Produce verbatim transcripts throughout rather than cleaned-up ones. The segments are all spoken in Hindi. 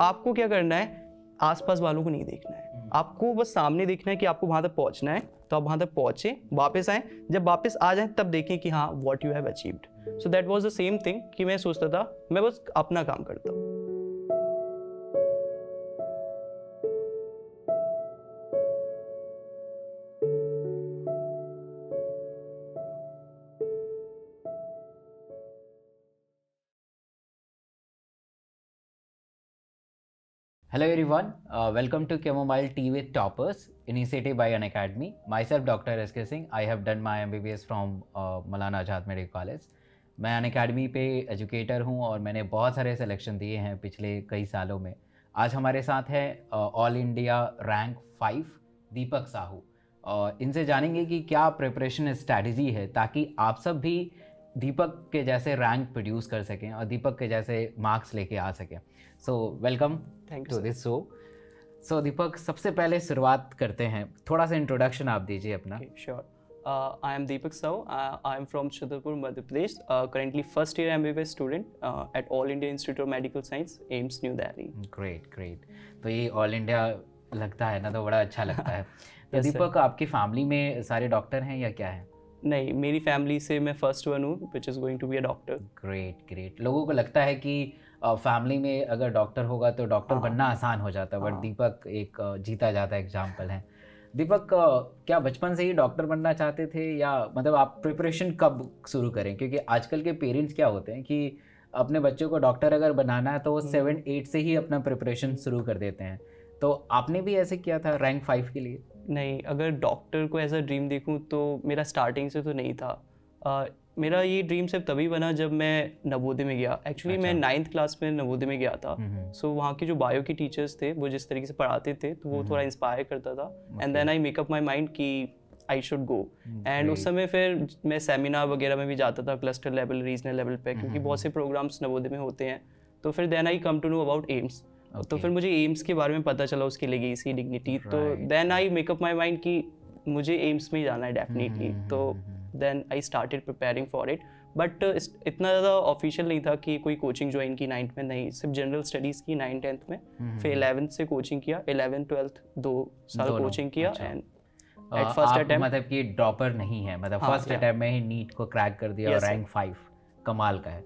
आपको क्या करना है, आसपास वालों को नहीं देखना है, आपको बस सामने देखना है कि आपको वहाँ तक पहुँचना है, तो आप वहाँ तक पहुँचे, वापस आएँ, जब वापस आ जाएँ तब देखें कि हाँ what you have achieved. So that was the same thing कि मैं सोचता था मैं बस अपना काम करता हूँ। Hello everyone, uh, welcome to Chamomile Tea with Toppers, initiated by Unacademy. Myself Doctor S K Singh, I have done my M B B S from uh, Maulana Azad Medical College. मैं Unacademy पे एजुकेटर हूँ और मैंने बहुत सारे सिलेक्शन दिए हैं पिछले कई सालों में। आज हमारे साथ है all India rank five Deepak Sahu, और इनसे जानेंगे कि क्या प्रिपरेशन स्ट्रैटेजी है ताकि आप सब भी दीपक के जैसे रैंक प्रोड्यूस कर सकें और दीपक के जैसे मार्क्स लेके आ सकें। So welcome to this show. So Deepak, सबसे पहले शुरुआत करते हैं, थोड़ा सा इंट्रोडक्शन आप दीजिए अपना। Sure, I am Deepak Sahu, I am from Chhatarpur Madhya Pradesh, currently first year MBBS student at all India institute of medical science, AIIMS New Delhi. Great great, तो ये ऑल इंडिया लगता है ना, तो बड़ा अच्छा लगता है। तो दीपक, आपकी फैमिली में सारे डॉक्टर हैं या क्या है? नहीं, मेरी फैमिली से मैं फर्स्ट वन हूँ which is going to be a doctor. Great great, लोगों को लगता है कि फैमिली uh, में अगर डॉक्टर होगा तो डॉक्टर हाँ, बनना आसान हो जाता है, बट हाँ, दीपक एक जीता जाता एग्जाम्पल है। दीपक, क्या बचपन से ही डॉक्टर बनना चाहते थे, या मतलब आप प्रिपरेशन कब शुरू करें? क्योंकि आजकल के पेरेंट्स क्या होते हैं कि अपने बच्चों को डॉक्टर अगर बनाना है तो वो सेवन एट से ही अपना प्रिपरेशन शुरू कर देते हैं। तो आपने भी ऐसे किया था रैंक फाइव के लिए? नहीं, अगर डॉक्टर को एज अ ड्रीम देखूं तो मेरा स्टार्टिंग से तो नहीं था। uh, मेरा ये ड्रीम सिर्फ तभी बना जब मैं नवोदय में गया। एक्चुअली अच्छा। मैं नाइन्थ क्लास में नवोदय में गया था, सो so, वहाँ के जो बायो के टीचर्स थे वो जिस तरीके से पढ़ाते थे तो वो थोड़ा इंस्पायर करता था, and then I make up my mind कि आई शुड गो। एंड उस समय फिर मैं सेमिनार वगैरह में भी जाता था, क्लस्टर लेवल, रीजनल लेवल पे, क्योंकि बहुत से प्रोग्राम्स नवोदय में होते हैं। तो फिर then I come to know about AIIMS. Okay. तो फिर मुझे एम्स के बारे में पता चला, उसकी लेगेसी, डिग्निटी, right. तो then I make up my mind कि मुझे एम्स में जाना है डेफिनेटली। mm-hmm. तो then I started preparing for it, but इतना ज़्यादा ऑफिशियल नहीं था कि कोई कोचिंग ज्वाइन की नाइन्थ में, नहीं, सिर्फ जनरल स्टडीज़ की नाइन टेंथ में। mm-hmm. फिर इलेवेंथ से कोचिंग किया, इलेवन ट्वेल्थ दो साल कोचिंग किया, एंड एट फर्स्ट अटैम्प्ट, मतलब कि ड्रॉपर नहीं है, मतलब फर्स्ट अटैम्प्ट में ही नीट को क्रैक कर दिया और रैंक फाइव, कमाल का है।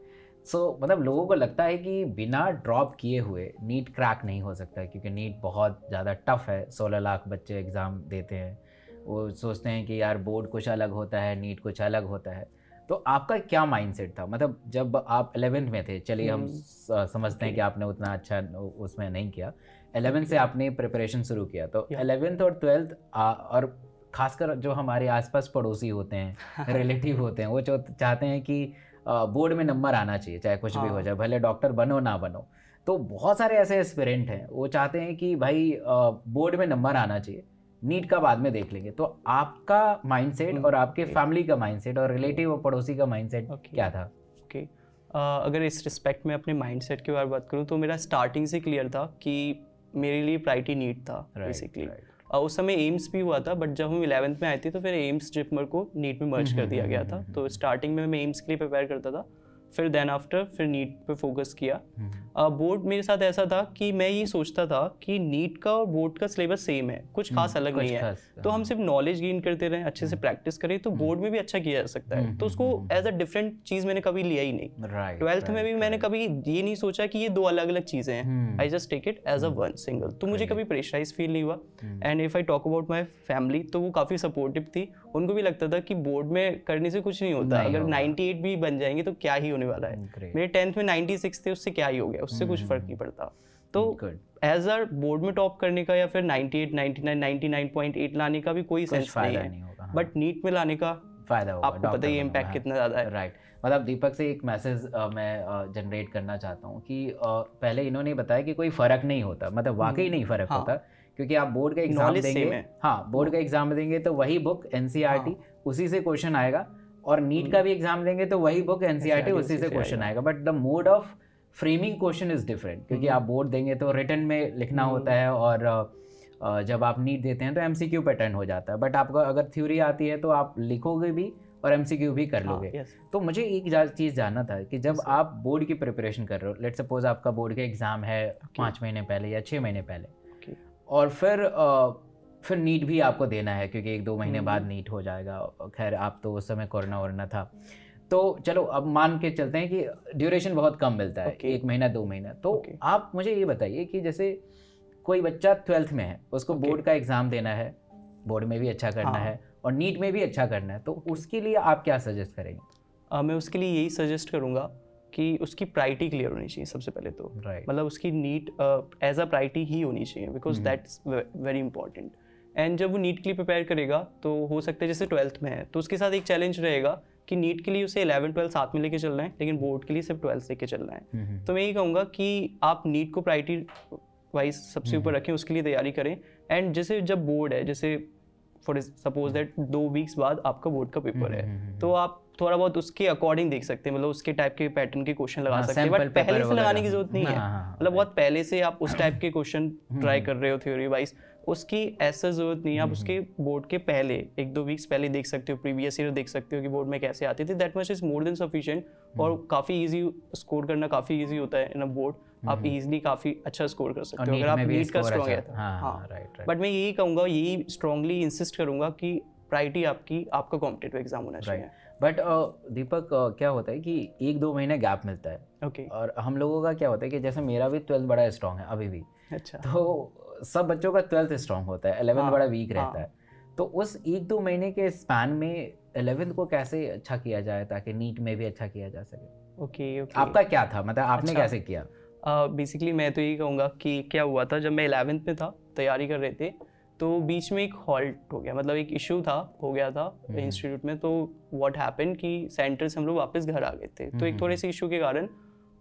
सो so, मतलब लोगों को लगता है कि बिना ड्रॉप किए हुए नीट क्रैक नहीं हो सकता, क्योंकि नीट बहुत ज़्यादा टफ है, सोलह लाख बच्चे एग्ज़ाम देते हैं, वो सोचते हैं कि यार बोर्ड कुछ अलग होता है, नीट कुछ अलग होता है। तो आपका क्या माइंडसेट था, मतलब जब आप इलेवेंथ में थे? चलिए हम समझते हैं कि आपने उतना अच्छा उसमें नहीं किया, इलेवेंथ से आपने प्रिपरेशन शुरू किया, तो इलेवेंथ और ट्वेल्थ, और ख़ासकर जो हमारे आसपास पड़ोसी होते हैं, रिलेटिव होते हैं, वो चाहते हैं कि बोर्ड uh, में नंबर आना चाहिए, चाहे कुछ हाँ. भी हो जाए, भले डॉक्टर बनो ना बनो। तो बहुत सारे ऐसे एस्पिरेंट हैं, वो चाहते हैं कि भाई बोर्ड uh, में नंबर आना चाहिए, नीट का बाद में देख लेंगे। तो आपका माइंडसेट और आपके फैमिली का माइंडसेट और रिलेटिव और पड़ोसी का माइंडसेट क्या था? ओके, uh, अगर इस रिस्पेक्ट में अपने माइंडसेट के बारे में बात करूँ तो मेरा स्टार्टिंग से क्लियर था कि मेरे लिए प्रायोरिटी नीट था बेसिकली। right, right. uh, उस समय एम्स भी हुआ था, बट जब हम इलेवेंथ में आए थे तो फिर एम्स जिपमर को नीट में मर्ज कर दिया गया था। तो स्टार्टिंग में मैं एम्स के लिए प्रिपेयर करता था, फिर देन आफ्टर फिर नीट पे फोकस किया। बोर्ड uh, मेरे साथ ऐसा था कि मैं ये सोचता था कि नीट का और बोर्ड का सिलेबस सेम है, कुछ खास अलग कुछ नहीं है, तो हम सिर्फ नॉलेज गेन करते रहें, अच्छे से प्रैक्टिस करें तो बोर्ड में भी अच्छा किया जा सकता है। तो उसको एज अ डिफरेंट चीज़ मैंने कभी लिया ही नहीं। ट्वेल्थ right, right, में भी मैंने कभी ये नहीं सोचा कि ये दो अलग अलग चीज़ें हैं, I just take it as a one single. तो मुझे कभी प्रेशराइज फील नहीं हुआ। And if I talk about my family, तो वो काफ़ी सपोर्टिव थी, उनको भी लगता था कि बोर्ड में करने से कुछ नहीं होता, अगर नाइन्टी एट भी बन जाएंगे तो क्या ही होने वाला है। मेरे टेंथ में नाइन्टी सिक्स थे, उससे क्या ही हो गया, उससे कुछ फर्क नहीं पड़ता। तो एज अ बोर्ड में टॉप करने का या फिर ninety eight, ninety nine, ninety nine point eight लाने का भी कोई सेंस नहीं है, बट नीट में लाने का फायदा होगा। आपको पता ही इम्पैक्ट कितना ज़्यादा है। राइट, मतलब दीपक से एक मैसेज मैं जनरेट करना चाहता हूँ कि पहले इन्होंने बताया कि कोई फर्क नहीं होता, मतलब वाकई नहीं फर्क होता, क्योंकि आप बोर्ड का एग्जाम देंगे, हाँ बोर्ड का एग्जाम देंगे तो वही बुक एनसीईआरटी, उसी से क्वेश्चन आएगा, और नीट का भी एग्जाम देंगे तो वही बुक एनसीईआरटी, उसी से क्वेश्चन आएगा, but the mode of framing question is different, क्योंकि आप बोर्ड देंगे तो रिटन में लिखना होता है, और जब आप नीट देते हैं तो एमसीक्यू पैटर्न हो जाता है, बट आपको अगर थ्योरी आती है तो आप लिखोगे भी और एमसीक्यू भी कर लोगे। हाँ, yes. तो मुझे एक चीज़ जानना था कि जब yes. आप बोर्ड की प्रिपरेशन कर रहे हो, लेट्स सपोज आपका बोर्ड का एग्ज़ाम है okay. पाँच महीने पहले या छः महीने पहले okay. और फिर आ, फिर नीट भी आपको देना है क्योंकि एक दो महीने बाद नीट हो जाएगा। खैर आप तो उस समय कोरोना वरना था, तो चलो अब मान के चलते हैं कि ड्यूरेशन बहुत कम मिलता है okay. एक महीना दो महीना। तो okay. आप मुझे ये बताइए कि जैसे कोई बच्चा ट्वेल्थ में है, उसको okay. बोर्ड का एग्ज़ाम देना है, बोर्ड में भी अच्छा करना हाँ. है और नीट में भी अच्छा करना है, तो उसके लिए आप क्या सजेस्ट करेंगे? आ, मैं उसके लिए यही सजेस्ट करूँगा कि उसकी प्रायरिटी क्लियर होनी चाहिए सबसे पहले तो, right. मतलब उसकी नीट एज अ प्रायरिटी ही होनी चाहिए because that's very important. And जब वो नीट के लिए प्रिपेयर करेगा तो हो सकता है जैसे ट्वेल्थ में है तो उसके साथ एक चैलेंज रहेगा कि नीट के लिए उसे इलेवन ट्वेल्थ साथ में लेके चलना है, लेकिन बोर्ड के लिए सिर्फ ट्वेल्थ लेके चलना है। तो मैं यही कहूँगा कि आप नीट को प्रायरिटी वाइज सबसे ऊपर रखें, उसके लिए तैयारी करें। एंड जैसे जब बोर्ड है, जैसे फॉर सपोज दैट दो वीक्स बाद आपका बोर्ड का पेपर है, तो आप थोड़ा बहुत उसके अकॉर्डिंग देख सकते हैं, मतलब उसके टाइप के पैटर्न के क्वेश्चन लगा सकते हैं, बट पहले से लगाने की जरूरत नहीं है। मतलब बहुत पहले से आप उस टाइप के क्वेश्चन ट्राई कर रहे हो थ्योरी वाइज, उसकी ऐसा जरूरत नहीं है। आप उसके बोर्ड के पहले एक दो वीक्स पहले देख सकते हो, प्रीवियस ईयर देख सकते हो कि बोर्ड में कैसे आते थे। That much is more than sufficient और काफ़ी ईजी स्कोर करना काफ़ी ईजी होता है इन अ बोर्ड, आप ईजिली काफ़ी अच्छा स्कोर कर सकते हो अगर आप नीट का स्ट्रॉन्ग है। हाँ राइट, बट मैं यही कहूँगा, यही स्ट्रांगली इंसिस्ट करूँगा कि प्रायरिटी आपकी आपका कॉम्पिटिटिव एग्जाम होना चाहिए। बट uh, दीपक uh, क्या होता है कि एक दो महीने गैप मिलता है okay. और हम लोगों का क्या होता है कि जैसे मेरा भी ट्वेल्थ बड़ा स्ट्रॉन्ग है अभी भी, अच्छा तो सब बच्चों का ट्वेल्थ स्ट्रॉन्ग होता है, इलेवेंथ हाँ, बड़ा वीक रहता हाँ. है। तो उस एक दो महीने के स्पैन में इलेवेंथ को कैसे अच्छा किया जाए ताकि नीट में भी अच्छा किया जा सके? Okay okay, okay. आपका क्या था, मतलब आपने अच्छा. कैसे किया? बेसिकली uh, मैं तो यही कहूँगा कि क्या हुआ था, जब मैं इलेवेंथ में था तैयारी कर रहे थे तो बीच में एक हॉल्ट हो गया, मतलब एक इशू था हो गया था इंस्टीट्यूट में। तो व्हाट हैपेंड कि सेंटर से हम लोग वापस घर आ गए थे, तो एक थोड़े से इशू के कारण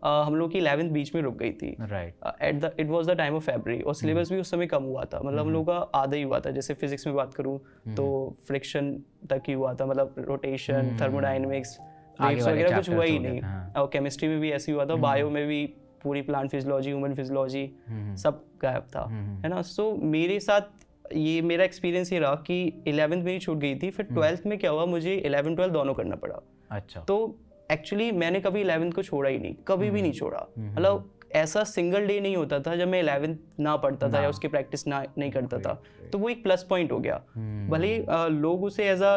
आ, हम लोग की इलेवेंथ बीच में रुक गई थी। At the it was the time of February और सिलेबस भी उस समय कम हुआ था, मतलब हम लोग का आधा ही हुआ था। जैसे फिजिक्स में बात करूँ तो फ्रिक्शन तक ही हुआ था, मतलब रोटेशन, थर्मोडाइनमिक्स, वेव्स वगैरह कुछ हुआ ही नहीं। और केमिस्ट्री में भी ऐसी हुआ था, बायो में भी पूरी प्लांट फिजियोलॉजी, ह्यूमन फिजियोलॉजी सब गायब था, है ना। सो मेरे साथ ये मेरा एक्सपीरियंस ये रहा कि इलेवेंथ मेरी छूट गई थी, फिर ट्वेल्थ में क्या हुआ मुझे इलेवन ट्वेल्थ दोनों करना पड़ा। अच्छा तो एक्चुअली मैंने कभी इलेवेंथ को छोड़ा ही नहीं, कभी भी नहीं छोड़ा, मतलब ऐसा सिंगल डे नहीं होता था जब मैं इलेवेंथ ना पढ़ता ना। था या उसकी प्रैक्टिस ना नहीं करता था। तो वो एक प्लस पॉइंट हो गया, भले लोग उसे ऐसा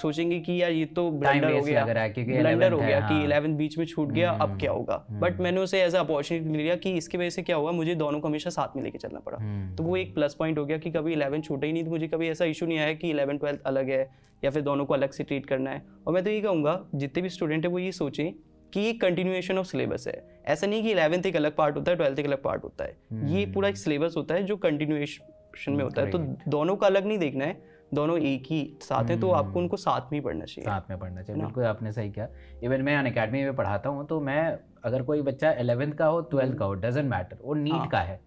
सोचेंगे कि यार ये तो ब्लंडर हो गया ब्लंडर हो गया कि इलेवेंथ बीच में छूट गया अब क्या होगा, बट मैंने उसे एज अ अपॉर्चुनिटी लिया कि इसकी वजह से क्या हुआ मुझे दोनों को हमेशा साथ में लेके चलना पड़ा। तो वो एक प्लस पॉइंट हो गया कि कभी इलेवेंथ छूटा ही नहीं, तो मुझे कभी ऐसा इशू नहीं आया कि इलेवेंथ ट्वेल्थ अलग है या फिर दोनों को अलग से ट्रीट करना है। और मैं तो ये कहूँगा जितने भी स्टूडेंट है वो ये सोचें कि ये कंटिन्यूएशन ऑफ सिलेबस है, ऐसा नहीं कि इलेवेंथ एक अलग पार्ट होता है ट्वेल्थ एक अलग पार्ट होता है, ये पूरा एक सिलेबस होता है जो कंटिन्यूएशन में होता है। तो दोनों का अलग नहीं देखना है, दोनों एक ही साथ हैं, तो आपको उनको साथ में ही पढ़ना चाहिए, साथ में पढ़ना चाहिए। बिल्कुल आपने सही किया। इवन मैं अनअकैडमी में पढ़ाता हूँ तो मैं अगर कोई बच्चा इलेवेंथ का हो ट्वेल्थ का हो डजेंट मैटर, वो नीट का है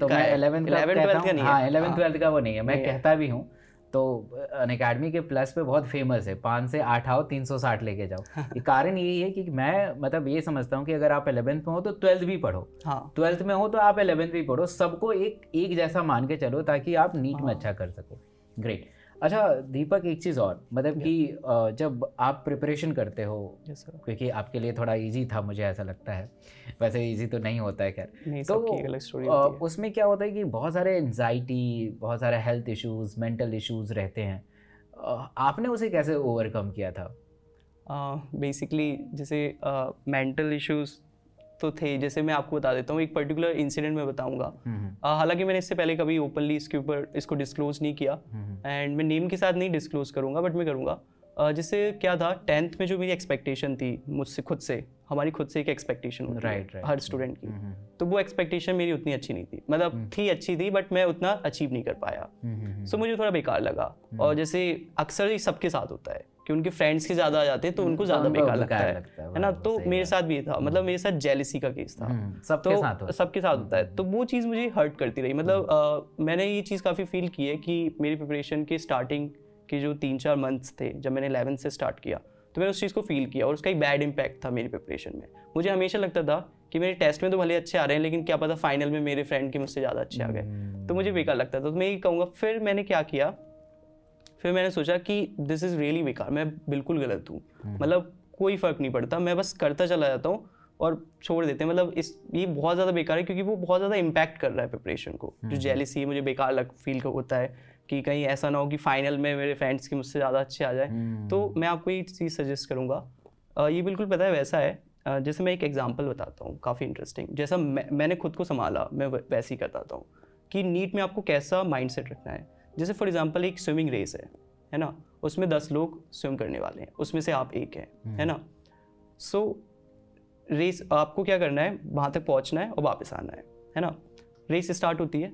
तो मैं इलेवेंथ ट्वेल्थ का वो नहीं है, मैं कहता भी हूँ। तो अनअकैडमी के प्लस पे बहुत फेमस है पाँच से आठ आओ तीन सौ साठ लेके जाओ। कारण यही है कि मैं मतलब ये समझता हूँ कि अगर आप इलेवेंथ में हो तो ट्वेल्थ भी पढ़ो, हाँ। ट्वेल्थ में हो तो आप इलेवेंथ भी पढ़ो, सबको एक एक जैसा मान के चलो ताकि आप नीट हाँ। में अच्छा कर सको। ग्रेट। अच्छा दीपक एक चीज़ और, मतलब कि जब आप प्रिपरेशन करते हो, क्योंकि आपके लिए थोड़ा इजी था मुझे ऐसा लगता है, वैसे इजी तो नहीं होता है खैर, तो उसमें क्या होता है कि बहुत सारे एंजाइटी, बहुत सारे हेल्थ इश्यूज, मेंटल इश्यूज रहते हैं, आपने उसे कैसे ओवरकम किया था? बेसिकली जैसे मेंटल इश्यूज तो थे, जैसे मैं आपको बता देता हूँ एक पर्टिकुलर इंसिडेंट मैं बताऊंगा। uh, हालांकि मैंने इससे पहले कभी ओपनली इसके ऊपर इसको डिस्क्लोज नहीं किया एंड मैं नेम के साथ नहीं डिस्क्लोज करूँगा, बट मैं करूँगा। uh, जैसे क्या था, टेंथ में जो मेरी एक्सपेक्टेशन थी मुझसे खुद से, हमारी खुद से एक एक्सपेक्टेशन होती है हर स्टूडेंट की, तो वो एक्सपेक्टेशन मेरी उतनी अच्छी नहीं थी, मतलब थी अच्छी थी बट मैं उतना अचीव नहीं कर पाया, सो मुझे थोड़ा बेकार लगा। और जैसे अक्सर ये सबके साथ होता है कि उनके फ्रेंड्स के ज़्यादा आ जाते हैं तो उनको ज़्यादा बेकार लगता है, है ना। तो मेरे साथ भी था, मतलब मेरे साथ जेलिसी का केस था, सबके साथ सबके साथ होता है, तो वो चीज़ मुझे हर्ट करती रही। मतलब मैंने ये चीज़ काफ़ी फील की है कि मेरी प्रिपरेशन के स्टार्टिंग के जो तीन चार मंथ्स थे जब मैंने इलेवेंथ से स्टार्ट किया तो मैंने उस चीज़ को फील किया और उसका एक बैड इम्पैक्ट था मेरी प्रिपरेशन में। मुझे हमेशा लगता था कि मेरे टेस्ट में तो भले अच्छे आ रहे हैं लेकिन क्या पता फाइनल में मेरे फ्रेंड के मुझसे ज़्यादा अच्छे आ गए, तो मुझे बेकार लगता था। तो मैं ये कहूँगा फिर मैंने क्या किया, फिर मैंने सोचा कि दिस इज़ रियली बेकार, मैं बिल्कुल गलत हूँ, मतलब कोई फ़र्क नहीं पड़ता, मैं बस करता चला जाता हूँ और छोड़ देते हैं, मतलब इस ये बहुत ज़्यादा बेकार है, क्योंकि वो बहुत ज़्यादा इम्पैक्ट कर रहा है प्रिपरेशन को। जो जेलिसी मुझे बेकार लग फील होता है कि कहीं ऐसा ना हो कि फाइनल में मेरे फ्रेंड्स की मुझसे ज़्यादा अच्छे आ जाए। तो मैं आपको ये चीज़ सजेस्ट करूँगा, ये बिल्कुल पता है वैसा है, जैसे मैं एक एग्जाम्पल बताता हूँ काफ़ी इंटरेस्टिंग, जैसा मैं, मैंने खुद को संभाला मैं वैसे ही बताता हूँ कि नीट में आपको कैसा माइंडसेट रखना है। जैसे फॉर एग्जांपल एक स्विमिंग रेस है है ना, उसमें दस लोग स्विम करने वाले हैं, उसमें से आप एक हैं, है ना। सो so, रेस आपको क्या करना है, वहाँ तक पहुँचना है और वापस आना है, है ना। रेस स्टार्ट होती है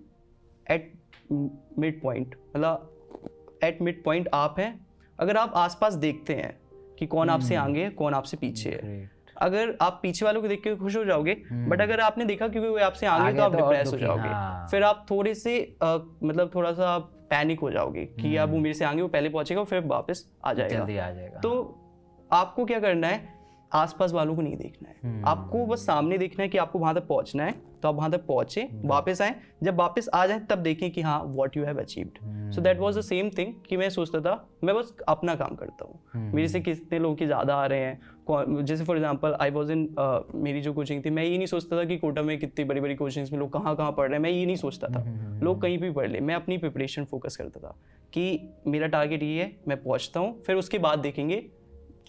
एट मिड पॉइंट, मतलब एट मिड पॉइंट आप हैं। अगर आप आसपास देखते हैं कि कौन आपसे आगे है कौन आपसे पीछे है, अगर आप पीछे वालों को देख के खुश हो जाओगे, बट अगर आपने देखा क्योंकि वो आपसे आगे तो आप डिप्रेस हो जाओगे, फिर आप थोड़े से आ, मतलब थोड़ा सा आप पैनिक हो जाओगे कि अब वो मेरे से आगे, वो पहले पहुंचेगा फिर वापस आ जाएगा, आ जाएगा। तो आपको क्या करना है, आसपास वालों को नहीं देखना है, आपको बस सामने देखना है कि आपको वहां तक पहुंचना है, तो आप वहां तक पहुंचे वापस आए, जब वापस आ जाए तब देखें कि हाँ what you have achieved. So that was the same thing कि मैं सोचता था मैं बस अपना काम करता हूँ, मेरे से कितने लोग की ज़्यादा आ रहे हैं। जैसे for example I was in मेरी जो कोचिंग थी, मैं ये नहीं सोचता था कि कोटा में कितनी बड़ी बड़ी कोचिंग्स में लोग कहाँ कहाँ पढ़ रहे हैं, मैं ये नहीं सोचता था, लोग कहीं भी पढ़ ले, मैं अपनी प्रिपरेशन फोकस करता था कि मेरा टारगेट ये है, मैं पहुँचता हूँ फिर उसके बाद देखेंगे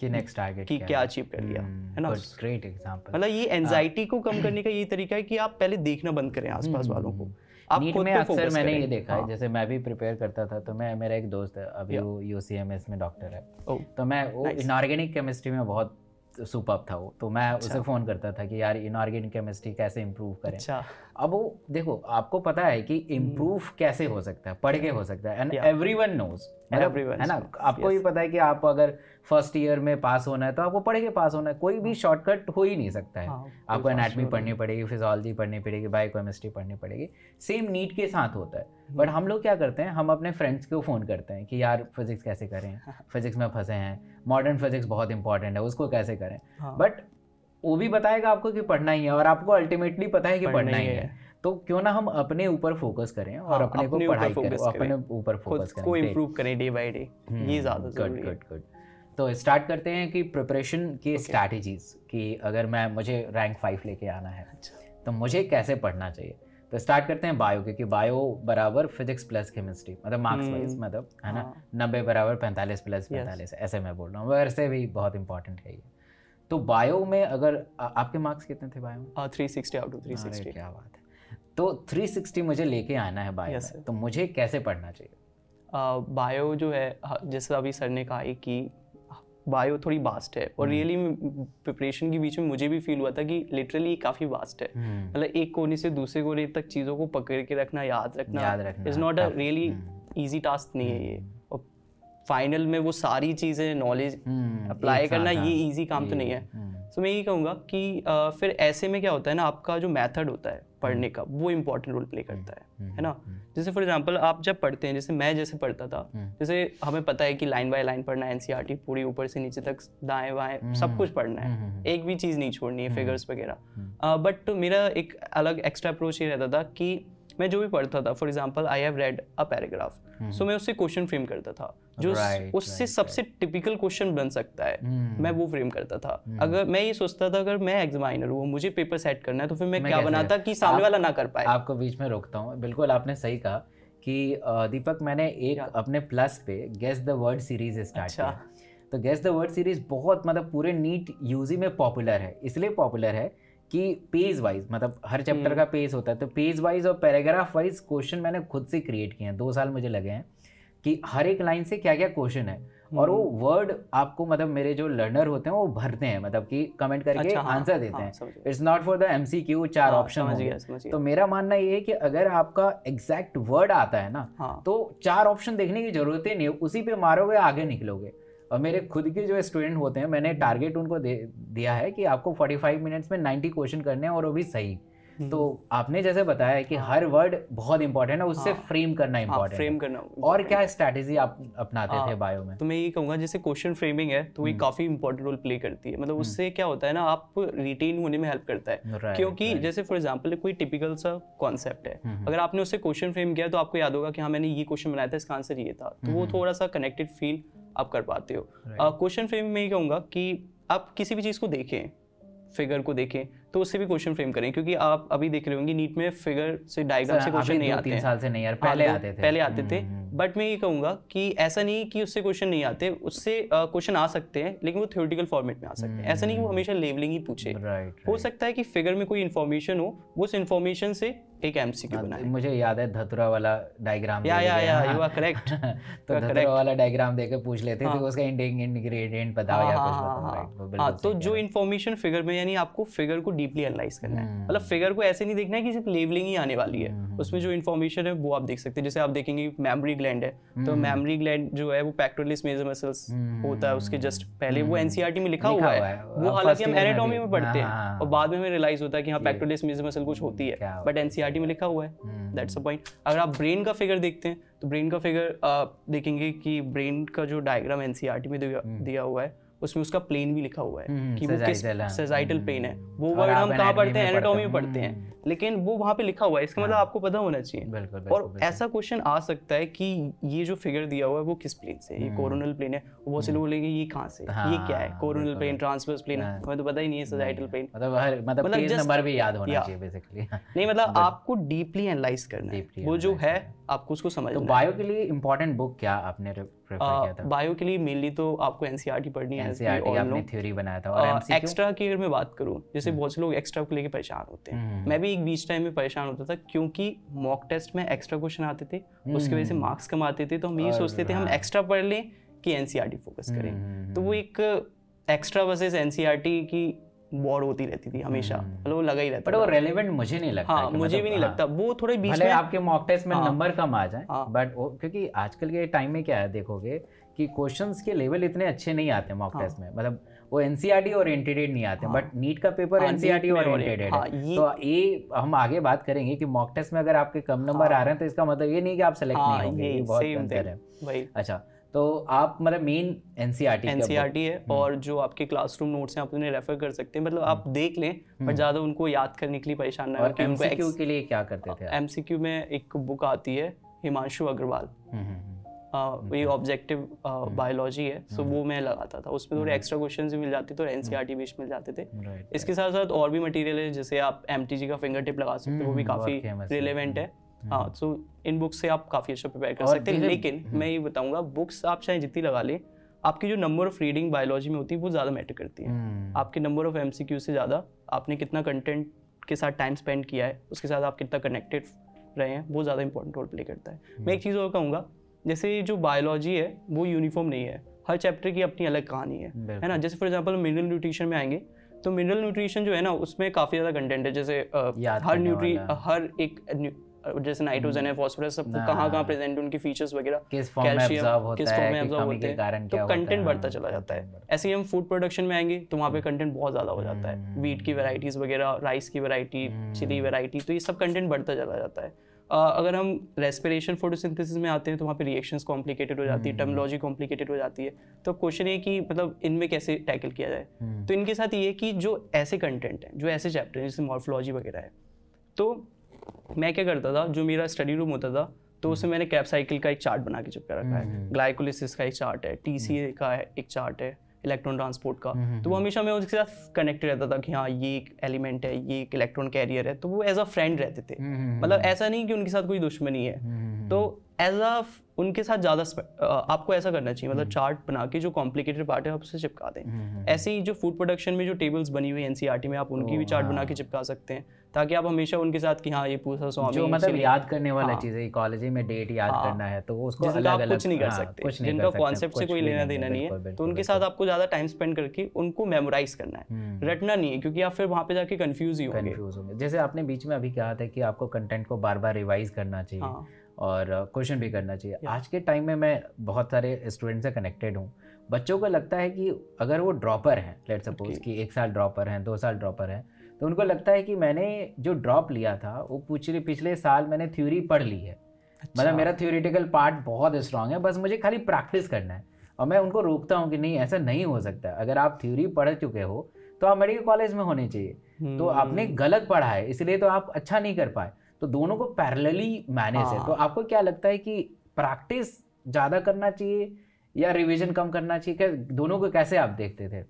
कि नेक्स्ट टारगेट क्या क्या अचीव कर लिया, है ना। ग्रेट एग्जांपल, मतलब ये एंजाइटी को कम करने का यही तरीका है कि आप पहले देखना बंद करें आसपास वालों को। आप नीट में अक्सर मैंने ये देखा है, जैसे मैं भी प्रिपेयर करता था तो मैं, मेरा एक दोस्त है अभी वो यूसीएमएस में डॉक्टर है, तो मैं वो इनऑर्गेनिक केमिस्ट्री में बहुत सुपर था वो, तो मैं उसे फ़ोन करता था कि यार इनऑर्गेनिक केमिस्ट्री कैसे इम्प्रूव करें। अब वो देखो आपको पता है कि इम्प्रूव कैसे हो सकता है, पढ़ के हो सकता है, एंड एवरीवन नोज, है ना। आपको भी पता है कि आप अगर फर्स्ट ईयर में पास होना है तो आपको पढ़ के पास होना है, कोई भी शॉर्टकट हो ही नहीं सकता है। आपको एनाटॉमी पढ़नी पड़ेगी, फिजियोलॉजी पढ़नी पड़ेगी, बायोकेमिस्ट्री पढ़नी पड़ेगी, सेम नीट के साथ होता है। बट हम लोग क्या करते हैं, हम अपने फ्रेंड्स को फ़ोन करते हैं कि यार फिजिक्स कैसे करें, फिजिक्स में फंसे हैं, मॉडर्न फिजिक्स बहुत इंपॉर्टेंट है, उसको कैसे करें। बट वो भी बताएगा आपको कि पढ़ना ही है, और आपको अल्टीमेटली पता है कि पढ़ना ही है, तो क्यों ना हम अपने ऊपर फोकस करें और अपने को पढ़ाई करें, अपने ऊपर फोकस करें, खुद को इम्प्रूव करें डे बाय डे, ये ज़्यादा ज़रूरी है। तो स्टार्ट करते हैं कि प्रिपरेशन की स्ट्रैटेजीज, कि अगर मैं मुझे रैंक फाइव लेके आना है तो मुझे कैसे पढ़ना चाहिए। तो स्टार्ट करते हैं बायो, क्योंकि बायो बराबर फिजिक्स प्लस केमिस्ट्री, मतलब मार्क्स वाइज, मतलब है ना, नब्बे बराबर पैंतालीस प्लस पैंतालीस, ऐसे मैं बोल रहा हूँ, वैसे भी बहुत इंपॉर्टेंट है ये। तो बायो में अगर आपके मार्क्स कितने थे बायो में? Three sixty out of three sixty. क्या बात है, तो थ्री सिक्सटी मुझे लेके आना है बायो, yes, तो मुझे कैसे पढ़ना चाहिए? uh, बायो जो है, जैसे अभी सर ने कहा कि बायो थोड़ी वास्ट है, और रियली प्रिपरेशन के बीच में मुझे भी फील हुआ था कि लिटरली काफ़ी वास्ट है, मतलब एक कोने से दूसरे कोने तक चीज़ों को पकड़ के रखना, याद रखना is not a really easy task नहीं है ये, और फाइनल में वो सारी चीज़ें नॉलेज अप्लाई करना ये ईजी काम तो नहीं है। तो so, मैं यही कहूँगा कि आ, फिर ऐसे में क्या होता है ना, आपका जो मेथड होता है पढ़ने का वो इम्पोर्टेंट रोल प्ले करता है, है ना। जैसे फॉर एग्जांपल आप जब पढ़ते हैं, जैसे मैं जैसे पढ़ता था, जैसे हमें पता है कि लाइन बाय लाइन पढ़ना है, एनसीईआरटी पूरी ऊपर से नीचे तक, दाएं बाएं सब कुछ पढ़ना है, एक भी चीज़ नहीं छोड़नी है, फिगर्स वगैरह। बट मेरा एक अलग एक्स्ट्रा अप्रोच ये रहता था कि मैं जो भी पढ़ता था, for example I have read a paragraph, so मैं उससे क्वेश्चन फ्रेम करता था, जो right, उससे right, सबसे टिपिकल क्वेश्चन बन सकता है, hmm. मैं वो फ्रेम करता था। hmm. अगर मैं ये सोचता था अगर मैं एग्जामिनर हूँ, मुझे पेपर सेट करना है, तो फिर मैं, मैं क्या बनाता कि सामने वाला ना कर पाए। आपको बीच में रोकता हूँ, बिल्कुल आपने सही कहा कि दीपक, मैंने एक अपने प्लस पे guess the word series start किया, तो गेस द वर्ड सीरीज बहुत, मतलब पूरे नीट यूजी में पॉपुलर है, इसलिए पॉपुलर है कि पेज वाइज, मतलब हर चैप्टर का पेज होता है, तो पेज वाइज और पैराग्राफ वाइज क्वेश्चन मैंने खुद से क्रिएट किए हैं, दो साल मुझे लगे हैं कि हर एक लाइन से क्या क्या क्वेश्चन है, और वो वर्ड आपको, मतलब मेरे जो लर्नर होते हैं वो भरते हैं, मतलब कि कमेंट करके अच्छा, आंसर हाँ, देते हाँ, हैं, it's not for the MCQ, चार ऑप्शन हाँ, होंगे। तो मेरा मानना ये है कि अगर आपका एग्जैक्ट वर्ड आता है ना हाँ, तो चार ऑप्शन देखने की जरूरत ही नहीं, उसी पे मारोगे आगे निकलोगे। और मेरे खुद के जो स्टूडेंट होते हैं, मैंने टारगेट उनको दे दिया है कि आपको फोर्टी फाइव मिनट्स में नाइन्टी क्वेश्चन करने हैं, और वो भी सही। तो आपने जैसे बताया कि हर वर्ड बहुत इंपॉर्टेंट है, उससे फ्रेम करना इंपॉर्टेंट फ्रेम करना और क्या स्ट्रैटेजी आप अपनाते थे बायो में? तो मैं ये कहूँगा जैसे क्वेश्चन फ्रेमिंग है तो ये काफी इंपॉर्टेंट रोल प्ले करती है, मतलब उससे क्या होता है ना आप रिटेन होने में हेल्प करता है, क्योंकि जैसे फॉर एग्जाम्पल कोई टिपिकल सा कॉन्सेप्ट है अगर आपने उससे क्वेश्चन फ्रेम किया तो आपको याद होगा कि हाँ मैंने ये क्वेश्चन बनाया था, इसका आंसर ये था, तो वो थोड़ा सा कनेक्टेड फील आप कर पाते हो। क्वेश्चन फ्रेम में ही कहूँगा कि आप किसी भी चीज़ को देखें, फिगर को देखें तो उससे भी क्वेश्चन फ्रेम करें, क्योंकि आप अभी देख रहे होंगे नीट में फिगर से डायग्राम से क्वेश्चन नहीं आते हैं, साल से नहीं यार पहले आते थे पहले आते थे बट मैं ये कहूँगा कि ऐसा नहीं कि उससे क्वेश्चन नहीं आते, उससे क्वेश्चन आ सकते हैं लेकिन वो थ्योरेटिकल फॉर्मेट में आ सकते हैं, ऐसा नहीं कि वो हमेशा लेवलिंग ही पूछे, हो सकता है कि फिगर में कोई इन्फॉर्मेशन हो उस इन्फॉर्मेशन से एक एमसीक्यू बनाए। मुझे याद है धतुरा वाला डायग्राम, या या या यू आर करेक्ट, तो धतुरा वाला डायग्राम देके पूछ लेते थे उसका एंडिंग इंग्रेडिएंट बताओ या कुछ बताओ। हां तो जो इन्फॉर्मेशन फिगर में, यानी आपको फिगर को डीपली एनालाइज करना है, मतलब फिगर को ऐसे नहीं देखना है कि सिर्फ लेवलिंग ही आने वाली है, उसमें जो इन्फॉर्मेशन है वो आप देख सकते हैं। जैसे आप देखेंगे मेमोरी ग्लैंड है तो मेमोरी ग्लैंड जो है वो पेक्टोरलिस मेजर मसल्स होता है, उसके जस्ट पहले वो एनसीईआरटी में लिखा हुआ है, वो हालांकि हम एनाटॉमी में पढ़ते हैं और बाद में हमें रियलाइज होता है कि हां पेक्टोरलिस मेजर मसल कुछ होती है, बट एनसीईआरटी में लिखा हुआ है, that's the point। अगर आप ब्रेन का फिगर देखते हैं तो ब्रेन का फिगर आप देखेंगे कि ब्रेन का जो डायग्राम एनसीईआरटी में दिया हुआ है उसमें उसका प्लेन भी लिखा हुआ है कि वो किस सजाइटल प्लेन है, वो वर्ड हम कहाँ पढ़ते हैं एनाटॉमी में पढ़ते हैं, लेकिन वो वहाँ पे लिखा हुआ है, इसका मतलब आपको पता होना चाहिए। और ऐसा क्वेश्चन आ सकता है कि ये जो फिगर दिया हुआ है वो किस प्लेन से, ये कोरोनल प्लेन है, बहुत से लोग बोलेंगे ये कहाँ से, ये क्या है कोरोनल प्लेन, ट्रांसवर्स प्लेन, हमें तो पता ही नहीं है सजाइटल प्लेन, मतलब पेज नंबर भी याद होना चाहिए बेसिकली, नहीं मतलब आपको डीपली एनालाइज करना है वो जो है आपको उसको समझना। तो बायो के लिए इंपॉर्टेंट बुक क्या आपने प्रेफर किया था? बायो के लिए मेनली तो आपको एनसीईआरटी पढ़नी है, एनसीईआरटी आपने थ्योरी बनाया था, और एमसीक्यू एक्स्ट्रा की अगर मैं बात करूं जैसे बहुत से लोग एक्स्ट्रा को लेके परेशान होते हैं, मैं भी एक बीच टाइम में परेशान होता था क्योंकि मॉक टेस्ट में एक्स्ट्रा क्वेश्चन आते थे, उसकी वजह से मार्क्स कम आते थे, तो हम ये सोचते थे हम एक्स्ट्रा पढ़ लें कि एनसीईआरटी फोकस करें, तो वो एक एक्स्ट्रा वर्सेस एनसीईआरटी की वॉर होती रहती थी हमेशा, मतलब वो लगा ही रहता, बट वो रेलेवेंट मुझे नहीं लगता। हाँ, मुझे मतलब भी नहीं लगता, वो थोड़े बीच में आपके मॉक टेस्ट में नंबर कम आ जाए बट क्योंकि आजकल के टाइम में क्या है देखोगे कि क्वेश्चंस के लेवल इतने अच्छे नहीं आते मॉक टेस्ट में, मतलब वो एनसीईआरटी ओरिएंटेड नहीं आते, बट नीट का पेपर एनसीईआरटी ओरिएंटेड है, तो ये हम आगे बात करेंगे कि मॉक टेस्ट में अगर आपके कम नंबर आ रहे हैं तो इसका मतलब ये नहीं कि आप सेलेक्ट नहीं होंगे, बहुत अंतर है। अच्छा तो आप मतलब मेन एनसीईआरटी एनसीईआरटी है, और जो आपके क्लासरूम नोट्स हैं आप उन्हें रेफर कर सकते हैं, मतलब आप देख लें बट ज़्यादा उनको याद करने के लिए परेशान ना हो। एमसीक्यू के लिए क्या करते थे? एमसीक्यू में एक बुक आती है हिमांशु अग्रवाल, ये ऑब्जेक्टिव बायोलॉजी है, सो वो मैं लगाता था, उसमें थोड़े एक्स्ट्रा क्वेश्चन भी मिल जाते थे और एनसीईआरटी बेस्ड मिल जाते थे। इसके साथ साथ और भी मटेरियल है जैसे आप एमटीजी का फिंगर टिप लगा सकते हो, वो भी काफ़ी रिलेवेंट है। हाँ सो इन बुक्स से आप काफ़ी अच्छा प्रिपेयर कर सकते हैं, लेकिन मैं ये बताऊंगा बुक्स आप चाहे जितनी लगा लें आपकी जो नंबर ऑफ रीडिंग बायोलॉजी में होती है वो ज़्यादा मैटर करती है, आपके नंबर ऑफ एमसीक्यू से ज़्यादा आपने कितना कंटेंट के साथ टाइम स्पेंड किया है, उसके साथ आप कितना कनेक्टेड रहे हैं, वो ज़्यादा इंपॉर्टेंट रोल प्ले करता है। मैं एक चीज़ और कहूँगा जैसे जो बायोलॉजी है वो यूनिफॉर्म नहीं है, हर चैप्टर की अपनी अलग कहानी है है ना। जैसे फॉर एग्जाम्पल मिनरल न्यूट्रिशन में आएंगे तो मिनरल न्यूट्रिशन जो है ना उसमें काफ़ी ज़्यादा कंटेंट है, जैसे हर न्यूट्री हर एक जैसे नाइट्रोजन है फॉस्फोरस सब कहाँ कहाँ प्रेजेंट है, उनके फीचर्स वगैरह किस फॉर्म में अब्सॉर्ब होता है, के कारण क्या होता है, तो कंटेंट बढ़ता चला जाता है। ऐसे ही हम फूड प्रोडक्शन में आएंगे तो वहाँ पे कंटेंट बहुत ज़्यादा हो जाता है, व्हीट की वैराइटीज़ वगैरह, राइस की वैरायटी, चिली वैरायटी, तो ये सब कंटेंट बढ़ता चला जाता है। अगर हम रेस्पिरेशन फोटोसिंथेसिस में आते हैं तो वहाँ पे रिएक्शंस कॉम्प्लिकेटेड हो जाती है, टर्मिनोलॉजी कॉम्प्लिकेटेड हो जाती है, तो क्वेश्चन ये कि मतलब इनमें कैसे टैकल किया जाए। तो इनके साथ ये कि जो ऐसे कंटेंट हैं, जो ऐसे चैप्टर हैं जैसे मॉर्फोलॉजी वगैरह है, तो मैं क्या करता था जो मेरा स्टडी रूम होता था तो उसमें मैंने कैप साइकिल का एक चार्ट बना के चिपका रखा है, ग्लाइकोलिसिस का एक चार्ट है, टीसीए का है एक चार्ट है, इलेक्ट्रॉन ट्रांसपोर्ट का, तो वो हमेशा मैं उसके साथ कनेक्टेड रहता था कि हाँ ये एक एलिमेंट है, ये एक इलेक्ट्रॉन कैरियर है, तो वो एज अ फ्रेंड रहते थे, मतलब ऐसा नहीं कि उनके साथ कोई दुश्मनी है। तो एज अ उनके साथ ज़्यादा आपको ऐसा करना चाहिए, मतलब चार्ट बना के जो कॉम्प्लिकेटेड पार्ट है आप उससे चिपका दें। ऐसे ही जो फूड प्रोडक्शन में जो टेबल्स बनी हुई एनसीईआरटी में आप उनकी भी चार्ट बना के चिपका सकते हैं, ताकि आप हमेशा उनके साथ कि हाँ ये पूछा स्वामी जो मतलब याद करने वाला चीज़ है, इकोलॉजी में डेट याद करना है तो उसको अलग अलग कुछ नहीं कर सकते, जिनका कॉन्सेप्ट से कोई लेना देना नहीं है, तो उनके साथ आपको ज़्यादा टाइम स्पेंड करके उनको मेमोराइज करना है, रटना नहीं है, क्योंकि आप फिर वहाँ पे जाके कन्फ्यूज ही होंगे। जैसे आपने बीच में अभी कहा था कि आपको कंटेंट को बार बार रिवाइज करना चाहिए और क्वेश्चन भी करना चाहिए। आज के टाइम में मैं बहुत सारे स्टूडेंट से कनेक्टेड हूँ, बच्चों को लगता है कि अगर वो ड्रॉपर हैं, लेट्स सपोज कि एक साल ड्रॉपर हैं, दो साल ड्रॉपर हैं, तो उनको लगता है कि मैंने जो ड्रॉप लिया था वो पिछले पिछले साल मैंने थ्योरी पढ़ ली है, अच्छा। मतलब मेरा थ्योरेटिकल पार्ट बहुत स्ट्रांग है, बस मुझे खाली प्रैक्टिस करना है। और मैं उनको रोकता हूँ कि नहीं, ऐसा नहीं हो सकता। अगर आप थ्योरी पढ़ चुके हो तो आप मेडिकल कॉलेज में होने चाहिए, तो आपने गलत पढ़ा है इसलिए तो आप अच्छा नहीं कर पाए। तो दोनों को पैरेलली मैनेज है। तो आपको क्या लगता है कि प्रैक्टिस ज़्यादा करना चाहिए या रिवीजन कम करना चाहिए, क्या दोनों को कैसे आप देखते थे?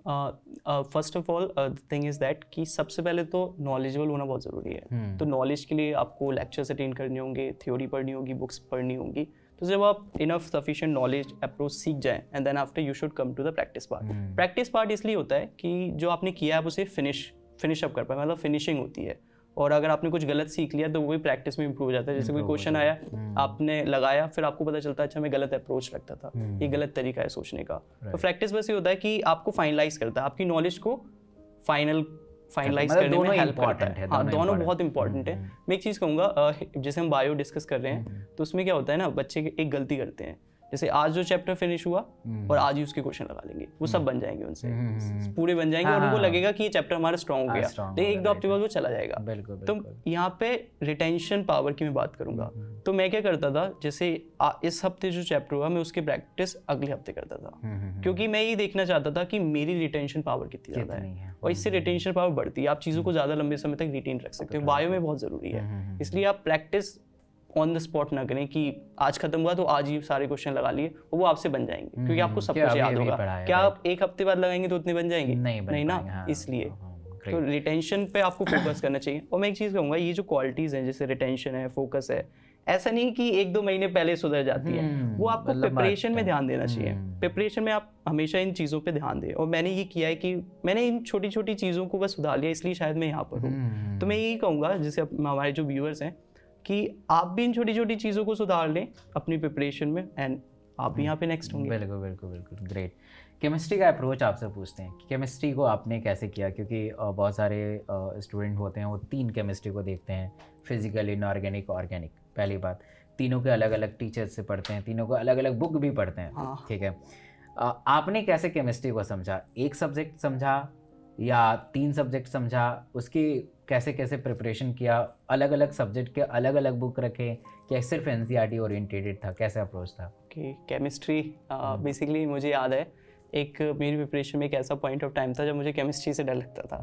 First of all the thing is that कि सबसे पहले तो नॉलेजेबल होना बहुत ज़रूरी है। hmm. तो नॉलेज के लिए आपको लेक्चर्स अटेंड करने होंगे, थ्योरी पढ़नी होगी, बुक्स पढ़नी होगी। तो जब आप इनफ सफिशिएंट नॉलेज अप्रोच सीख जाएं and then after you should come to the practice part. Practice part इसलिए होता है कि जो आपने किया है उसे फिनिश फिनिश अप कर पाए, मतलब फिनिशिंग होती है। और अगर आपने कुछ गलत सीख लिया तो वो भी प्रैक्टिस में इंप्रूव हो जाता है। जैसे कोई क्वेश्चन आया, आपने लगाया, फिर आपको पता चलता है अच्छा मैं गलत अप्रोच लगता था, ये गलत तरीका है सोचने का। तो प्रैक्टिस बस ये होता है कि आपको फाइनलाइज करता है, आपकी नॉलेज को फाइनल फाइनलाइज करने में हेल्प करता है। हाँ, दोनों बहुत इंपॉर्टेंट है। मैं एक चीज़ कहूँगा, जैसे हम बायो डिस्कस कर रहे हैं तो उसमें क्या होता है ना, बच्चे एक गलती करते हैं, जैसे आज जो चैप्टर फिनिश हुआ और आज ही उसके क्वेश्चन लगा लेंगे, वो सब बन जाएंगे, उनसे पूरे बन जाएंगे। हाँ। और उनको लगेगा कि ये चैप्टर हमारा स्ट्रांग हो गया, तो एक दो हफ्ते बाद वो चला जाएगा। बिल्कुल, बिल्कुल। तो यहाँ पे रिटेंशन पावर की मैं बात करूँगा, तो मैं क्या करता था, जैसे आ, इस हफ्ते जो चैप्टर हुआ मैं उसकी प्रैक्टिस अगले हफ्ते करता था, क्योंकि मैं ये देखना चाहता था कि मेरी रिटेंशन पावर कितनी ज़्यादा है, और इससे रिटेंशन पावर बढ़ती है, आप चीज़ों को ज़्यादा लंबे समय तक रिटेन रख सकते हो। बायो में बहुत ज़रूरी है, इसलिए आप प्रैक्टिस ऑन द स्पॉट ना करें कि आज खत्म हुआ तो आज ही सारे क्वेश्चन लगा लिए, वो आपसे बन जाएंगे क्योंकि आपको सब कुछ याद होगा। क्या आप एक हफ्ते बाद लगाएंगे तो उतने बन जाएंगे? नहीं, बन नहीं ना। हाँ, इसलिए तो रिटेंशन पे आपको फोकस करना चाहिए। और मैं एक चीज़ कहूँगा, ये जो क्वालिटीज़ हैं जैसे रिटेंशन है, फोकस है, ऐसा नहीं कि एक दो महीने पहले सुधर जाती है, वो आपको प्रिपरेशन में ध्यान देना चाहिए। प्रिपरेशन में आप हमेशा इन चीज़ों पे ध्यान दें। और मैंने ये किया है कि मैंने इन छोटी छोटी चीज़ों को बस सुधार लिया, इसलिए शायद मैं यहाँ पर हूँ। तो मैं यही कहूँगा जैसे हमारे जो व्यूअर्स हैं कि आप भी इन छोटी छोटी चीज़ों को सुधार लें अपनी प्रिपरेशन में, एंड आप भी यहाँ पे नेक्स्ट होंगे। बिल्कुल बिल्कुल बिल्कुल ग्रेट। केमिस्ट्री का अप्रोच आपसे पूछते हैं कि केमिस्ट्री को आपने कैसे किया, क्योंकि बहुत सारे स्टूडेंट होते हैं वो तीन केमिस्ट्री को देखते हैं, फिजिकल, इनऑर्गेनिक, ऑर्गेनिक। पहली बात, तीनों के अलग अलग टीचर्स से पढ़ते हैं, तीनों को अलग अलग बुक भी पढ़ते हैं, ठीक है। आपने कैसे केमिस्ट्री को समझा, एक सब्जेक्ट समझा या तीन सब्जेक्ट समझा, उसकी कैसे कैसे प्रिपरेशन किया, अलग अलग सब्जेक्ट के अलग अलग बुक रखे, क्या सिर्फ एनसीईआरटी ओरिएंटेड था, कैसे अप्रोच था? ओके, केमिस्ट्री बेसिकली मुझे याद है एक मेरी प्रिपरेशन में एक ऐसा पॉइंट ऑफ टाइम था जब मुझे केमिस्ट्री से डर लगता था।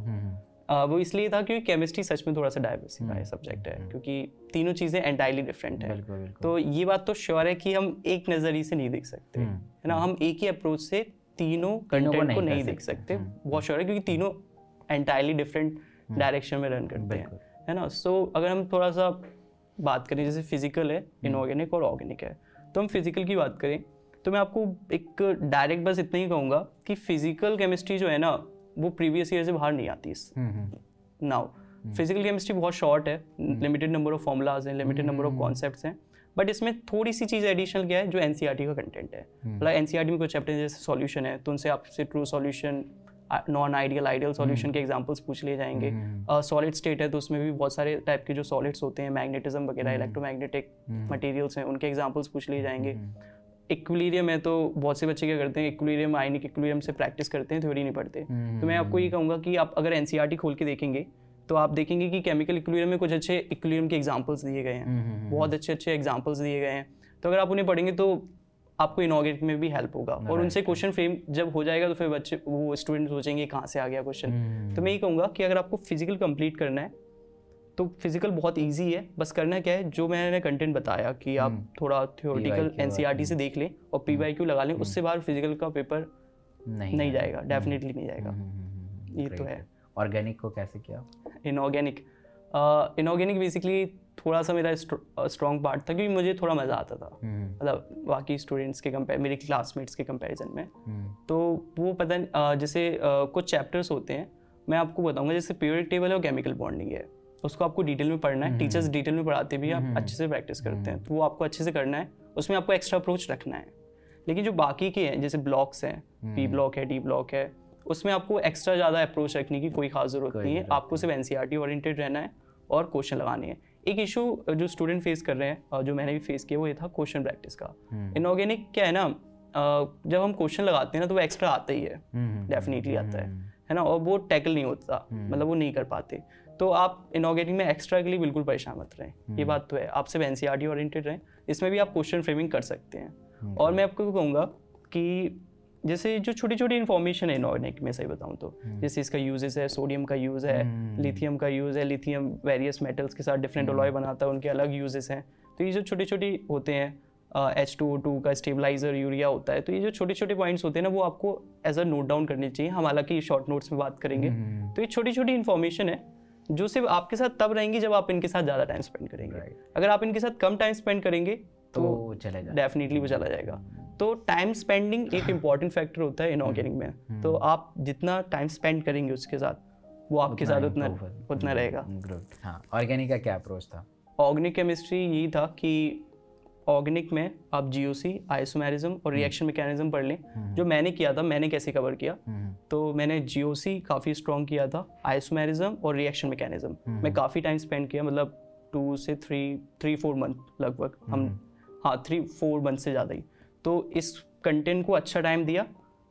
uh, वो इसलिए था क्योंकि केमिस्ट्री सच में थोड़ा सा डाइवर्सिफाइड सब्जेक्ट है, क्योंकि तीनों चीज़ें एंटायरली डिफरेंट है। बिल्कुल, बिल्कुल। तो ये बात तो श्योर है कि हम एक नज़रिए से नहीं देख सकते, है ना, हम एक ही अप्रोच से तीनों कंटेंट को नहीं देख सकते, बहुत श्योर है, क्योंकि तीनों एंटायरली डिफरेंट डायरेक्शन में रन करते हैं, है ना। सो so, अगर हम थोड़ा सा बात करें, जैसे फिजिकल है, इनऑर्गेनिक और ऑर्गेनिक है, तो हम फिजिकल की बात करें तो मैं आपको एक डायरेक्ट बस इतना ही कहूँगा कि फिजिकल केमिस्ट्री जो है ना वो प्रीवियस ईयर से बाहर नहीं आती इस नाउ। फिजिकल केमिस्ट्री बहुत शॉर्ट है, लिमिटेड नंबर ऑफ फॉर्मूलाज हैं, लिमिटेड नंबर ऑफ कॉन्सेप्ट्स हैं, बट इसमें थोड़ी सी चीज़ एडिशनल क्या है जो एनसीईआरटी का कंटेंट है। मतलब एनसीईआरटी में कुछ चैप्टर जैसे सॉल्यूशन है तो उनसे आपसे true solution, non ideal, ideal solution के एग्जांपल्स पूछ लिए जाएंगे। सॉलिड uh, स्टेट है तो उसमें भी बहुत सारे टाइप के जो सॉलिड्स होते हैं, मैग्नेटिज्म वगैरह, इलेक्ट्रोमैग्नेटिक मटेरियल्स हैं, उनके एग्जांपल्स पूछ लिए जाएंगे। इक्विलिब्रियम है तो बहुत से बच्चे क्या करते हैं, इक्विलिब्रियम, आयनिक इक्विलिब्रियम से प्रैक्टिस करते हैं, थ्योरी नहीं पढ़ते। तो मैं आपको ये कहूँगा कि आप अगर एनसीईआरटी खोल के देखेंगे तो आप देखेंगे कि केमिकल इक्विलिब्रियम में कुछ अच्छे इक्विलिब्रियम के एग्जाम्पल्स दिए गए हैं, बहुत अच्छे अच्छे एग्जाम्पल्स दिए गए हैं। तो अगर आप उन्हें पढ़ेंगे तो आपको इनऑर्गेनिक में भी हेल्प होगा, और उनसे क्वेश्चन फ्रेम जब हो जाएगा तो फिर बच्चे, वो स्टूडेंट सोचेंगे कहाँ से आ गया क्वेश्चन। तो मैं ये कहूँगा कि अगर आपको फिजिकल कंप्लीट करना है तो फिजिकल बहुत इजी है, बस करना क्या है जो मैंने कंटेंट बताया कि आप थोड़ा थ्योरेटिकल एनसीईआरटी से देख लें और पीवाईक्यू लगा लें, उससे बाहर फिजिकल का पेपर नहीं जाएगा, डेफिनेटली नहीं जाएगा। ये तो है। ऑर्गेनिक को कैसे किया? इनऑर्गेनिक, इनऑर्गेनिक बेसिकली थोड़ा सा मेरा स्ट्रॉन्ग पार्ट था क्योंकि मुझे थोड़ा मज़ा आता था, मतलब बाकी स्टूडेंट्स के कंपेयर, मेरे क्लासमेट्स के कंपैरिजन में। तो वो पता नहीं, जैसे कुछ चैप्टर्स होते हैं, मैं आपको बताऊंगा जैसे पीरियोडिक टेबल है और केमिकल बॉन्डिंग है, उसको आपको डिटेल में पढ़ना है, टीचर्स डिटेल में पढ़ाते भी आप अच्छे से प्रैक्टिस करते हैं, तो वो आपको अच्छे से करना है, उसमें आपको एक्स्ट्रा अप्रोच रखना है। लेकिन जो बाकी के हैं जैसे ब्लॉक्स हैं, पी ब्लॉक है, डी ब्लॉक है, उसमें आपको एक्स्ट्रा ज़्यादा अप्रोच रखने की कोई खास जरूरत नहीं है, आपको सिर्फ एनसीईआरटी ओरिएंटेड रहना है और क्वेश्चन लगाने हैं। एक इशू जो स्टूडेंट फेस कर रहे हैं और जो मैंने भी फेस किया वो ये था क्वेश्चन प्रैक्टिस का। इनऑर्गेनिक क्या है ना, जब हम क्वेश्चन लगाते हैं ना तो वो एक्स्ट्रा आता ही है, डेफिनेटली आता है है ना, और वो टैकल नहीं होता, मतलब वो नहीं कर पाते। तो आप इनोगेटिंग में एक्स्ट्रा के लिए बिल्कुल परेशान मत रहें, ये बात तो है। आप सिर्फ N C R T oriented रहें, इसमें भी आप क्वेश्चन फ्रेमिंग कर सकते हैं। और मैं आपको कहूँगा कि जैसे जो छोटी छोटी इन्फॉर्मेशन है इनऑर्गेनिक में, सही बताऊँ तो जैसे इसका यूजेस है, सोडियम का यूज़ है, लिथियम का यूज़ है, लिथियम वेरियस मेटल्स के साथ डिफरेंट अलॉय बनाता है, उनके अलग यूजेस हैं। तो ये जो छोटे छोटे होते हैं, एच टू ओ टू का स्टेबलाइजर यूरिया होता है, तो ये जो छोटे छोटे पॉइंट्स होते हैं ना, वो आपको एज अ नोट डाउन करने चाहिए। हम हालांकि शॉर्ट नोट्स में बात करेंगे, तो ये छोटी छोटी इन्फॉर्मेशन है जो सिर्फ आपके साथ तब रहेंगी जब आप इनके साथ ज़्यादा टाइम स्पेंड करेंगे। अगर आप इनके साथ कम टाइम स्पेंड करेंगे तो चला जाएगा, डेफिनेटली वो चला जाएगा। तो टाइम स्पेंडिंग एक इम्पॉर्टेंट फैक्टर होता है इनऑर्गेनिक में। तो आप जितना टाइम स्पेंड करेंगे उसके साथ, वो आपके साथ उतना उतना रहेगा। हाँ, ऑर्गेनिक का क्या अप्रोच था? ऑर्गेनिक केमिस्ट्री यही था कि ऑर्गेनिक में आप जीओसी, आइसोमेरिज्म और रिएक्शन मैकेनिज्म पढ़ लें। जो मैंने किया था, मैंने कैसे कवर किया, तो मैंने जीओसी काफ़ी स्ट्रॉन्ग किया था, आइसोमेरिज्म और रिएक्शन मैकेनिज्म मैं काफ़ी टाइम स्पेंड किया, मतलब टू से थ्री थ्री फोर मंथ लगभग हम, हाँ थ्री फोर मंथ से ज़्यादा ही। तो इस कंटेंट को अच्छा टाइम दिया।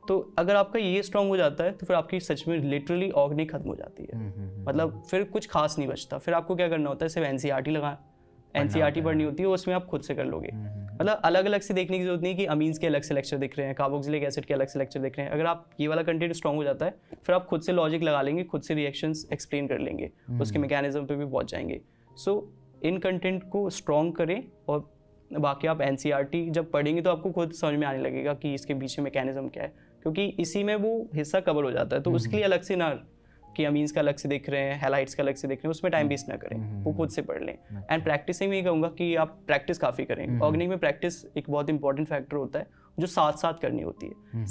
तो अगर आपका ये स्ट्रॉन्ग हो जाता है तो फिर आपकी सच में लिटरली ऑर्गेनिक खत्म हो जाती है, मतलब फिर कुछ खास नहीं बचता। फिर आपको क्या करना होता है, सिर्फ एनसीईआरटी लगा एनसीईआरटी पढ़नी होती है, उसमें आप खुद से कर लोगे। मतलब अलग अलग से देखने की जरूरत नहीं कि अमीन्स के अलग से लेक्चर दिख रहे हैं, कार्बोक्सिलिक एसिड के अलग से लेक्चर दिख रहे हैं। अगर आप ये वाला कंटेंट स्ट्रॉन्ग हो जाता है, फिर आप खुद से लॉजिक लगा लेंगे, खुद से रिएक्शंस एक्सप्लेन कर लेंगे, उसके मैकेनिज्म पे भी पहुंच जाएंगे। सो इन कंटेंट को स्ट्रॉन्ग करें, और बाकी आप एनसीईआरटी जब पढ़ेंगे तो आपको खुद समझ में आने लगेगा कि इसके पीछे मैकेनिज्म क्या है, क्योंकि इसी में वो हिस्सा कवर हो जाता है। तो उसके लिए अलग से ना कि अमीन्स का अलग से देख रहे हैं, हैलाइड्स का अलग से देख रहे हैं, उसमें टाइम वेस्ट ना करें, वो खुद से पढ़ लें। एंड प्रैक्टिसिंग में ये कहूँगा कि आप प्रैक्टिस काफ़ी करें। ऑर्गेनिक में प्रैक्टिस एक बहुत इंपॉर्टेंट फैक्टर होता है, जो साथ साथ करनी होती है।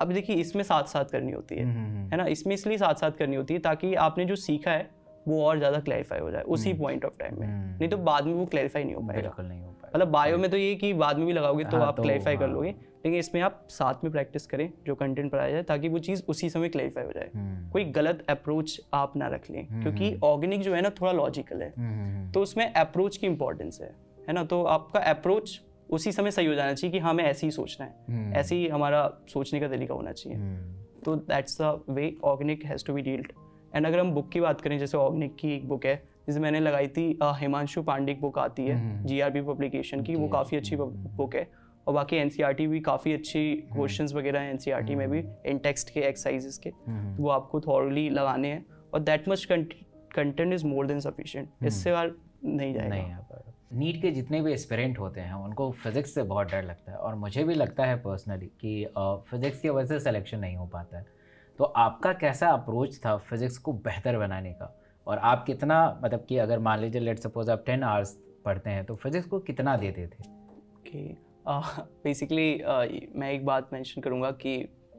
अब देखिए इसमें साथ साथ करनी होती है, है ना, इसमें इसलिए साथ साथ करनी होती है ताकि आपने जो सीखा है वो और ज़्यादा क्लैरिफाई हो जाए उसी पॉइंट ऑफ टाइम में, नहीं तो बाद में वो क्लैरिफाई नहीं हो पाएगा। मतलब बायो में तो ये कि बाद में भी लगाओगे तो हाँ, आप तो, क्लैरिफाई हाँ. कर लोगे, लेकिन इसमें आप साथ में प्रैक्टिस करें जो कंटेंट पढ़ाया जाए, ताकि वो चीज़ उसी समय क्लैरिफाई हो जाए। कोई गलत अप्रोच आप ना रख लें, क्योंकि ऑर्गेनिक जो है ना थोड़ा लॉजिकल है, तो उसमें अप्रोच की इम्पोर्टेंस है, है ना। तो आपका अप्रोच उसी समय सही हो जाना चाहिए कि हाँ हमें ऐसे ही सोचना है, ऐसे ही हमारा सोचने का तरीका होना चाहिए। तो that's the way organic has to be dealt. And अगर हम बुक की बात करें, जैसे ऑर्गेनिक की एक बुक है जिसे मैंने लगाई थी, हिमांशु पांडे की बुक आती है जीआरपी पब्लिकेशन की, वो काफ़ी अच्छी बुक है। और बाकी एनसीईआरटी भी काफ़ी अच्छी क्वेश्चंस वगैरह हैं एनसीईआरटी में भी, इन टेक्स्ट के एक्सरसाइजेस के, तो वो आपको थॉरली लगाने हैं। और that much content is more than sufficient, इससे बार नहीं जाएगा। नीट के जितने भी एस्पिरेंट होते हैं उनको फिजिक्स से बहुत डर लगता है, और मुझे भी लगता है पर्सनली कि फिजिक्स की वजह से सिलेक्शन नहीं हो पाता है। तो आपका कैसा अप्रोच था फिजिक्स को बेहतर बनाने का, और आप कितना, मतलब कि अगर मान लीजिए लेट सपोज आप टेन आवर्स पढ़ते हैं तो फिजिक्स को कितना देते थे? Basically okay. uh, uh, मैं एक बात मेंशन करूँगा कि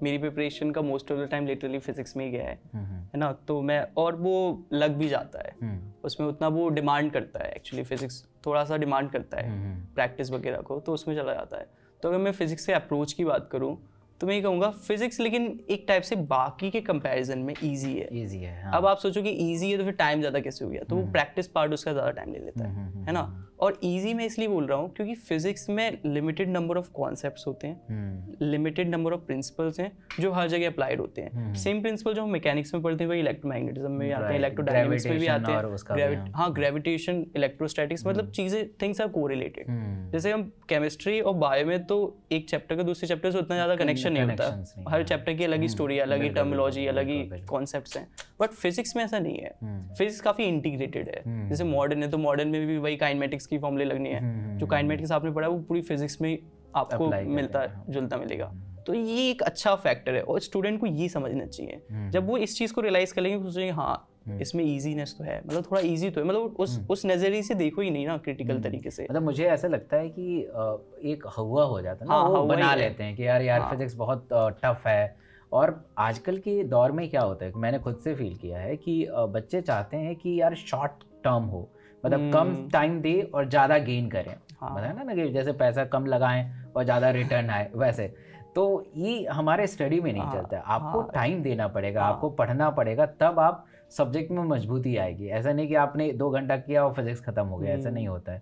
मेरी प्रिपरेशन का most of the time literally physics में ही गया है, है ना। तो मैं, और वो लग भी जाता है उसमें, उतना वो डिमांड करता है एक्चुअली, फिजिक्स थोड़ा सा डिमांड करता है प्रैक्टिस वगैरह को, तो उसमें चला जाता है। तो अगर मैं फिजिक्स के अप्रोच की बात करूँ तो मैं ये कहूँगा फिजिक्स लेकिन एक टाइप से बाकी के कंपैरिजन में इजी है, इजी है हाँ। अब आप सोचो कि इजी है तो फिर टाइम ज़्यादा कैसे हो गया, तो वो प्रैक्टिस पार्ट उसका ज़्यादा टाइम ले लेता है, है ना। और इजी मैं इसलिए बोल रहा हूँ क्योंकि फिजिक्स में लिमिटेड नंबर ऑफ कॉन्सेप्ट्स होते हैं, लिमिटेड नंबर ऑफ प्रिंसिपल्स हैं जो हर जगह अप्लाइड होते हैं। सेम प्रिंसिपल जो हम मैकेनिक्स में पढ़ते हैं वही इलेक्ट्रोमैग्नेटिज्म में आते हैं, इलेक्ट्रोडायनेमिक्स में भी आते हैं, हाँ ग्रेविटेशन, इलेक्ट्रोस्टैटिक्स, मतलब चीज़ें, थिंग्स आर कोरिलेटेड। जैसे हम केमिस्ट्री और बायो में तो एक चैप्टर का दूसरे चैप्टर से उतना ज़्यादा कनेक्शन नहीं होता, हर चैप्टर की अलग ही स्टोरी, अलग ही टर्मिनोलॉजी, अलग ही कॉन्सेप्ट्स हैं। बट फिजिक्स में ऐसा नहीं है, फिजिक्स काफ़ी इंटीग्रेटेड है। जैसे मॉडर्न है तो मॉडर्न में भी वही काइनेमेटिक्स की फॉर्मूले लगनी है, जो काइनेमेटिक्स आपने पढ़ा वो पूरी फिजिक्स में आपको मिलता जुलता मिलेगा। तो ये एक अच्छा फैक्टर है, और स्टूडेंट को ये समझना चाहिए। जब वो इस चीज़ को रियलाइज कर लेंगे, सोचेंगे हाँ इसमें इजीनेस तो है, मतलब थोड़ा इजी तो है, मतलब उस उस नजरिए से देखो ही नहीं ना क्रिटिकल तरीके से। मतलब मुझे ऐसा लगता है कि एक हवा हो जाता है ना, वो बना लेते हैं कि यार यार फिजिक्स बहुत टफ है। और आजकल के दौर में क्या होता है, मैंने खुद से फील किया है कि बच्चे चाहते हैं कि यार शॉर्ट टर्म हो, मतलब कम टाइम दे और ज़्यादा गेन करें, मतलब ना ना कि जैसे पैसा कम लगाएं और ज़्यादा रिटर्न आए, वैसे। तो ये हमारे स्टडी में नहीं चलता है, आपको टाइम देना पड़ेगा, आपको पढ़ना पड़ेगा, तब आप सब्जेक्ट में मजबूती आएगी। ऐसा नहीं कि आपने दो घंटा किया और फिजिक्स खत्म हो गया, ऐसा नहीं होता है।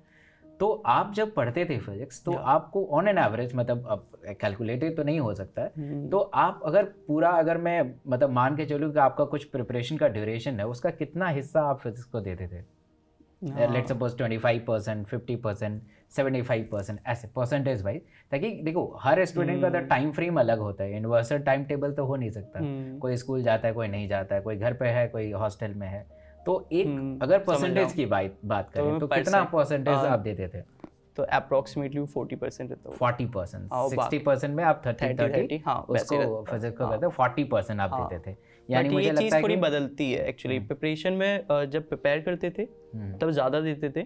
तो आप जब पढ़ते थे फिजिक्स तो आपको ऑन एन एवरेज, मतलब अब कैलकुलेटेड तो नहीं हो सकता है, तो आप अगर पूरा, अगर मैं मतलब मान के चलूँ कि आपका कुछ प्रिपरेशन का ड्यूरेशन है, उसका कितना हिस्सा आप फिजिक्स को देते थे? लेट्स सपोज पच्चीस परसेंट, पचास परसेंट, पचहत्तर परसेंट, ऐसे परसेंटेज वाइज, ताकि देखो हर स्टूडेंट का तो टाइम फ्रेम अलग होता है, यूनिवर्सल टाइम टेबल तो हो नहीं सकता, कोई स्कूल जाता है, कोई नहीं जाता है, कोई घर पे है, कोई हॉस्टल में है, तो एक अगर परसेंटेज की बात बात करें तो कितना परसेंटेज आप देते थे? तो अप्रोक्सीमेटली चालीस परसेंट रहता है, चालीस परसेंट, साठ परसेंट में आप तीस तीस, हाँ उसको फिजिक्स को कहते हैं, चालीस परसेंट आप देते थे। यानी मुझे लगता है कि बदलती है एक्चुअली प्रिपरेशन में, जब प्रिपेयर करते थे तब ज़्यादा देते थे,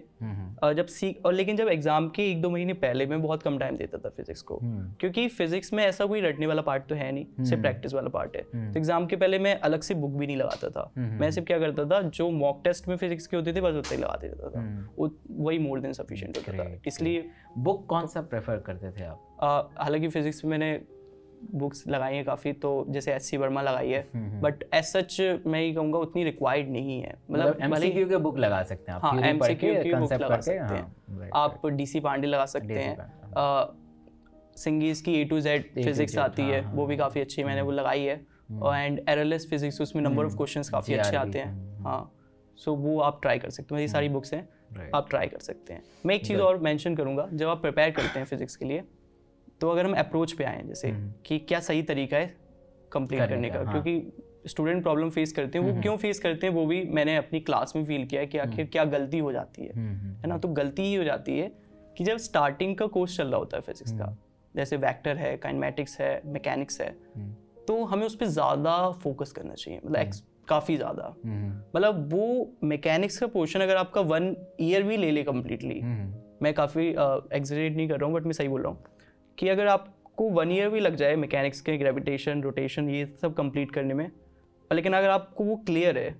जब सीख और लेकिन जब एग्जाम के एक दो महीने पहले मैं बहुत कम टाइम देता था फिजिक्स को, क्योंकि फिजिक्स में ऐसा कोई रटने वाला पार्ट तो है नहीं, सिर्फ प्रैक्टिस वाला पार्ट है, तो एग्जाम के पहले मैं अलग से बुक भी नहीं लगाता था, मैं सिर्फ क्या करता था, जो मॉक टेस्ट में फिजिक्स के होते थे बस उतना ही लगा देता था, वही मोर देन सफिशिएंट होता था। इसलिए बुक कौन सा प्रेफर करते थे आप? हालांकि फिजिक्स में मैंने बुक्स लगाई हैं काफ़ी, तो जैसे एस सी वर्मा लगाई है, बट एज सच मैं ये कहूँगा उतनी रिक्वायर्ड नहीं है, मतलब एमसीक्यू के बुक लगा सकते हैं आप, हाँ एमसीक्यू के बुक लगा सकते हैं आप, डीसी पांडे लगा सकते हैं, सिंगीज की ए टू जेड फिजिक्स आती है, वो भी काफ़ी अच्छी, मैंने वो लगाई है, एंड एररलेस फिजिक्स, उसमें नंबर ऑफ क्वेश्चन काफ़ी अच्छे आते हैं, हाँ सो वो आप ट्राई कर सकते हैं, ये सारी बुक्स हैं, आप ट्राई कर सकते हैं। मैं एक चीज़ और मेंशन करूँगा, जब आप प्रिपेयर करते हैं फिजिक्स के लिए, तो अगर हम अप्रोच पे आए जैसे कि क्या सही तरीका है कंप्लीट करने का, हाँ। क्योंकि स्टूडेंट प्रॉब्लम फेस करते हैं, वो क्यों फेस करते हैं वो भी मैंने अपनी क्लास में फील किया है कि आखिर क्या गलती हो जाती है, है ना, तो गलती ही हो जाती है कि जब स्टार्टिंग का कोर्स चल रहा होता है फिजिक्स का, जैसे वेक्टर है, काइनेमेटिक्स है, मैकेनिक्स है, तो हमें उस पर ज़्यादा फोकस करना चाहिए, मतलब काफ़ी ज़्यादा, मतलब वो मैकेनिक्स का पोर्शन अगर आपका वन ईयर भी ले ले कम्प्लीटली, मैं काफ़ी एग्जरेट नहीं कर रहा हूँ बट मैं सही बोल रहा हूँ कि अगर आपको वन ईयर भी लग जाए मैकेनिक्स के ग्रेविटेशन, रोटेशन, ये सब कंप्लीट करने में, लेकिन अगर आपको वो क्लियर है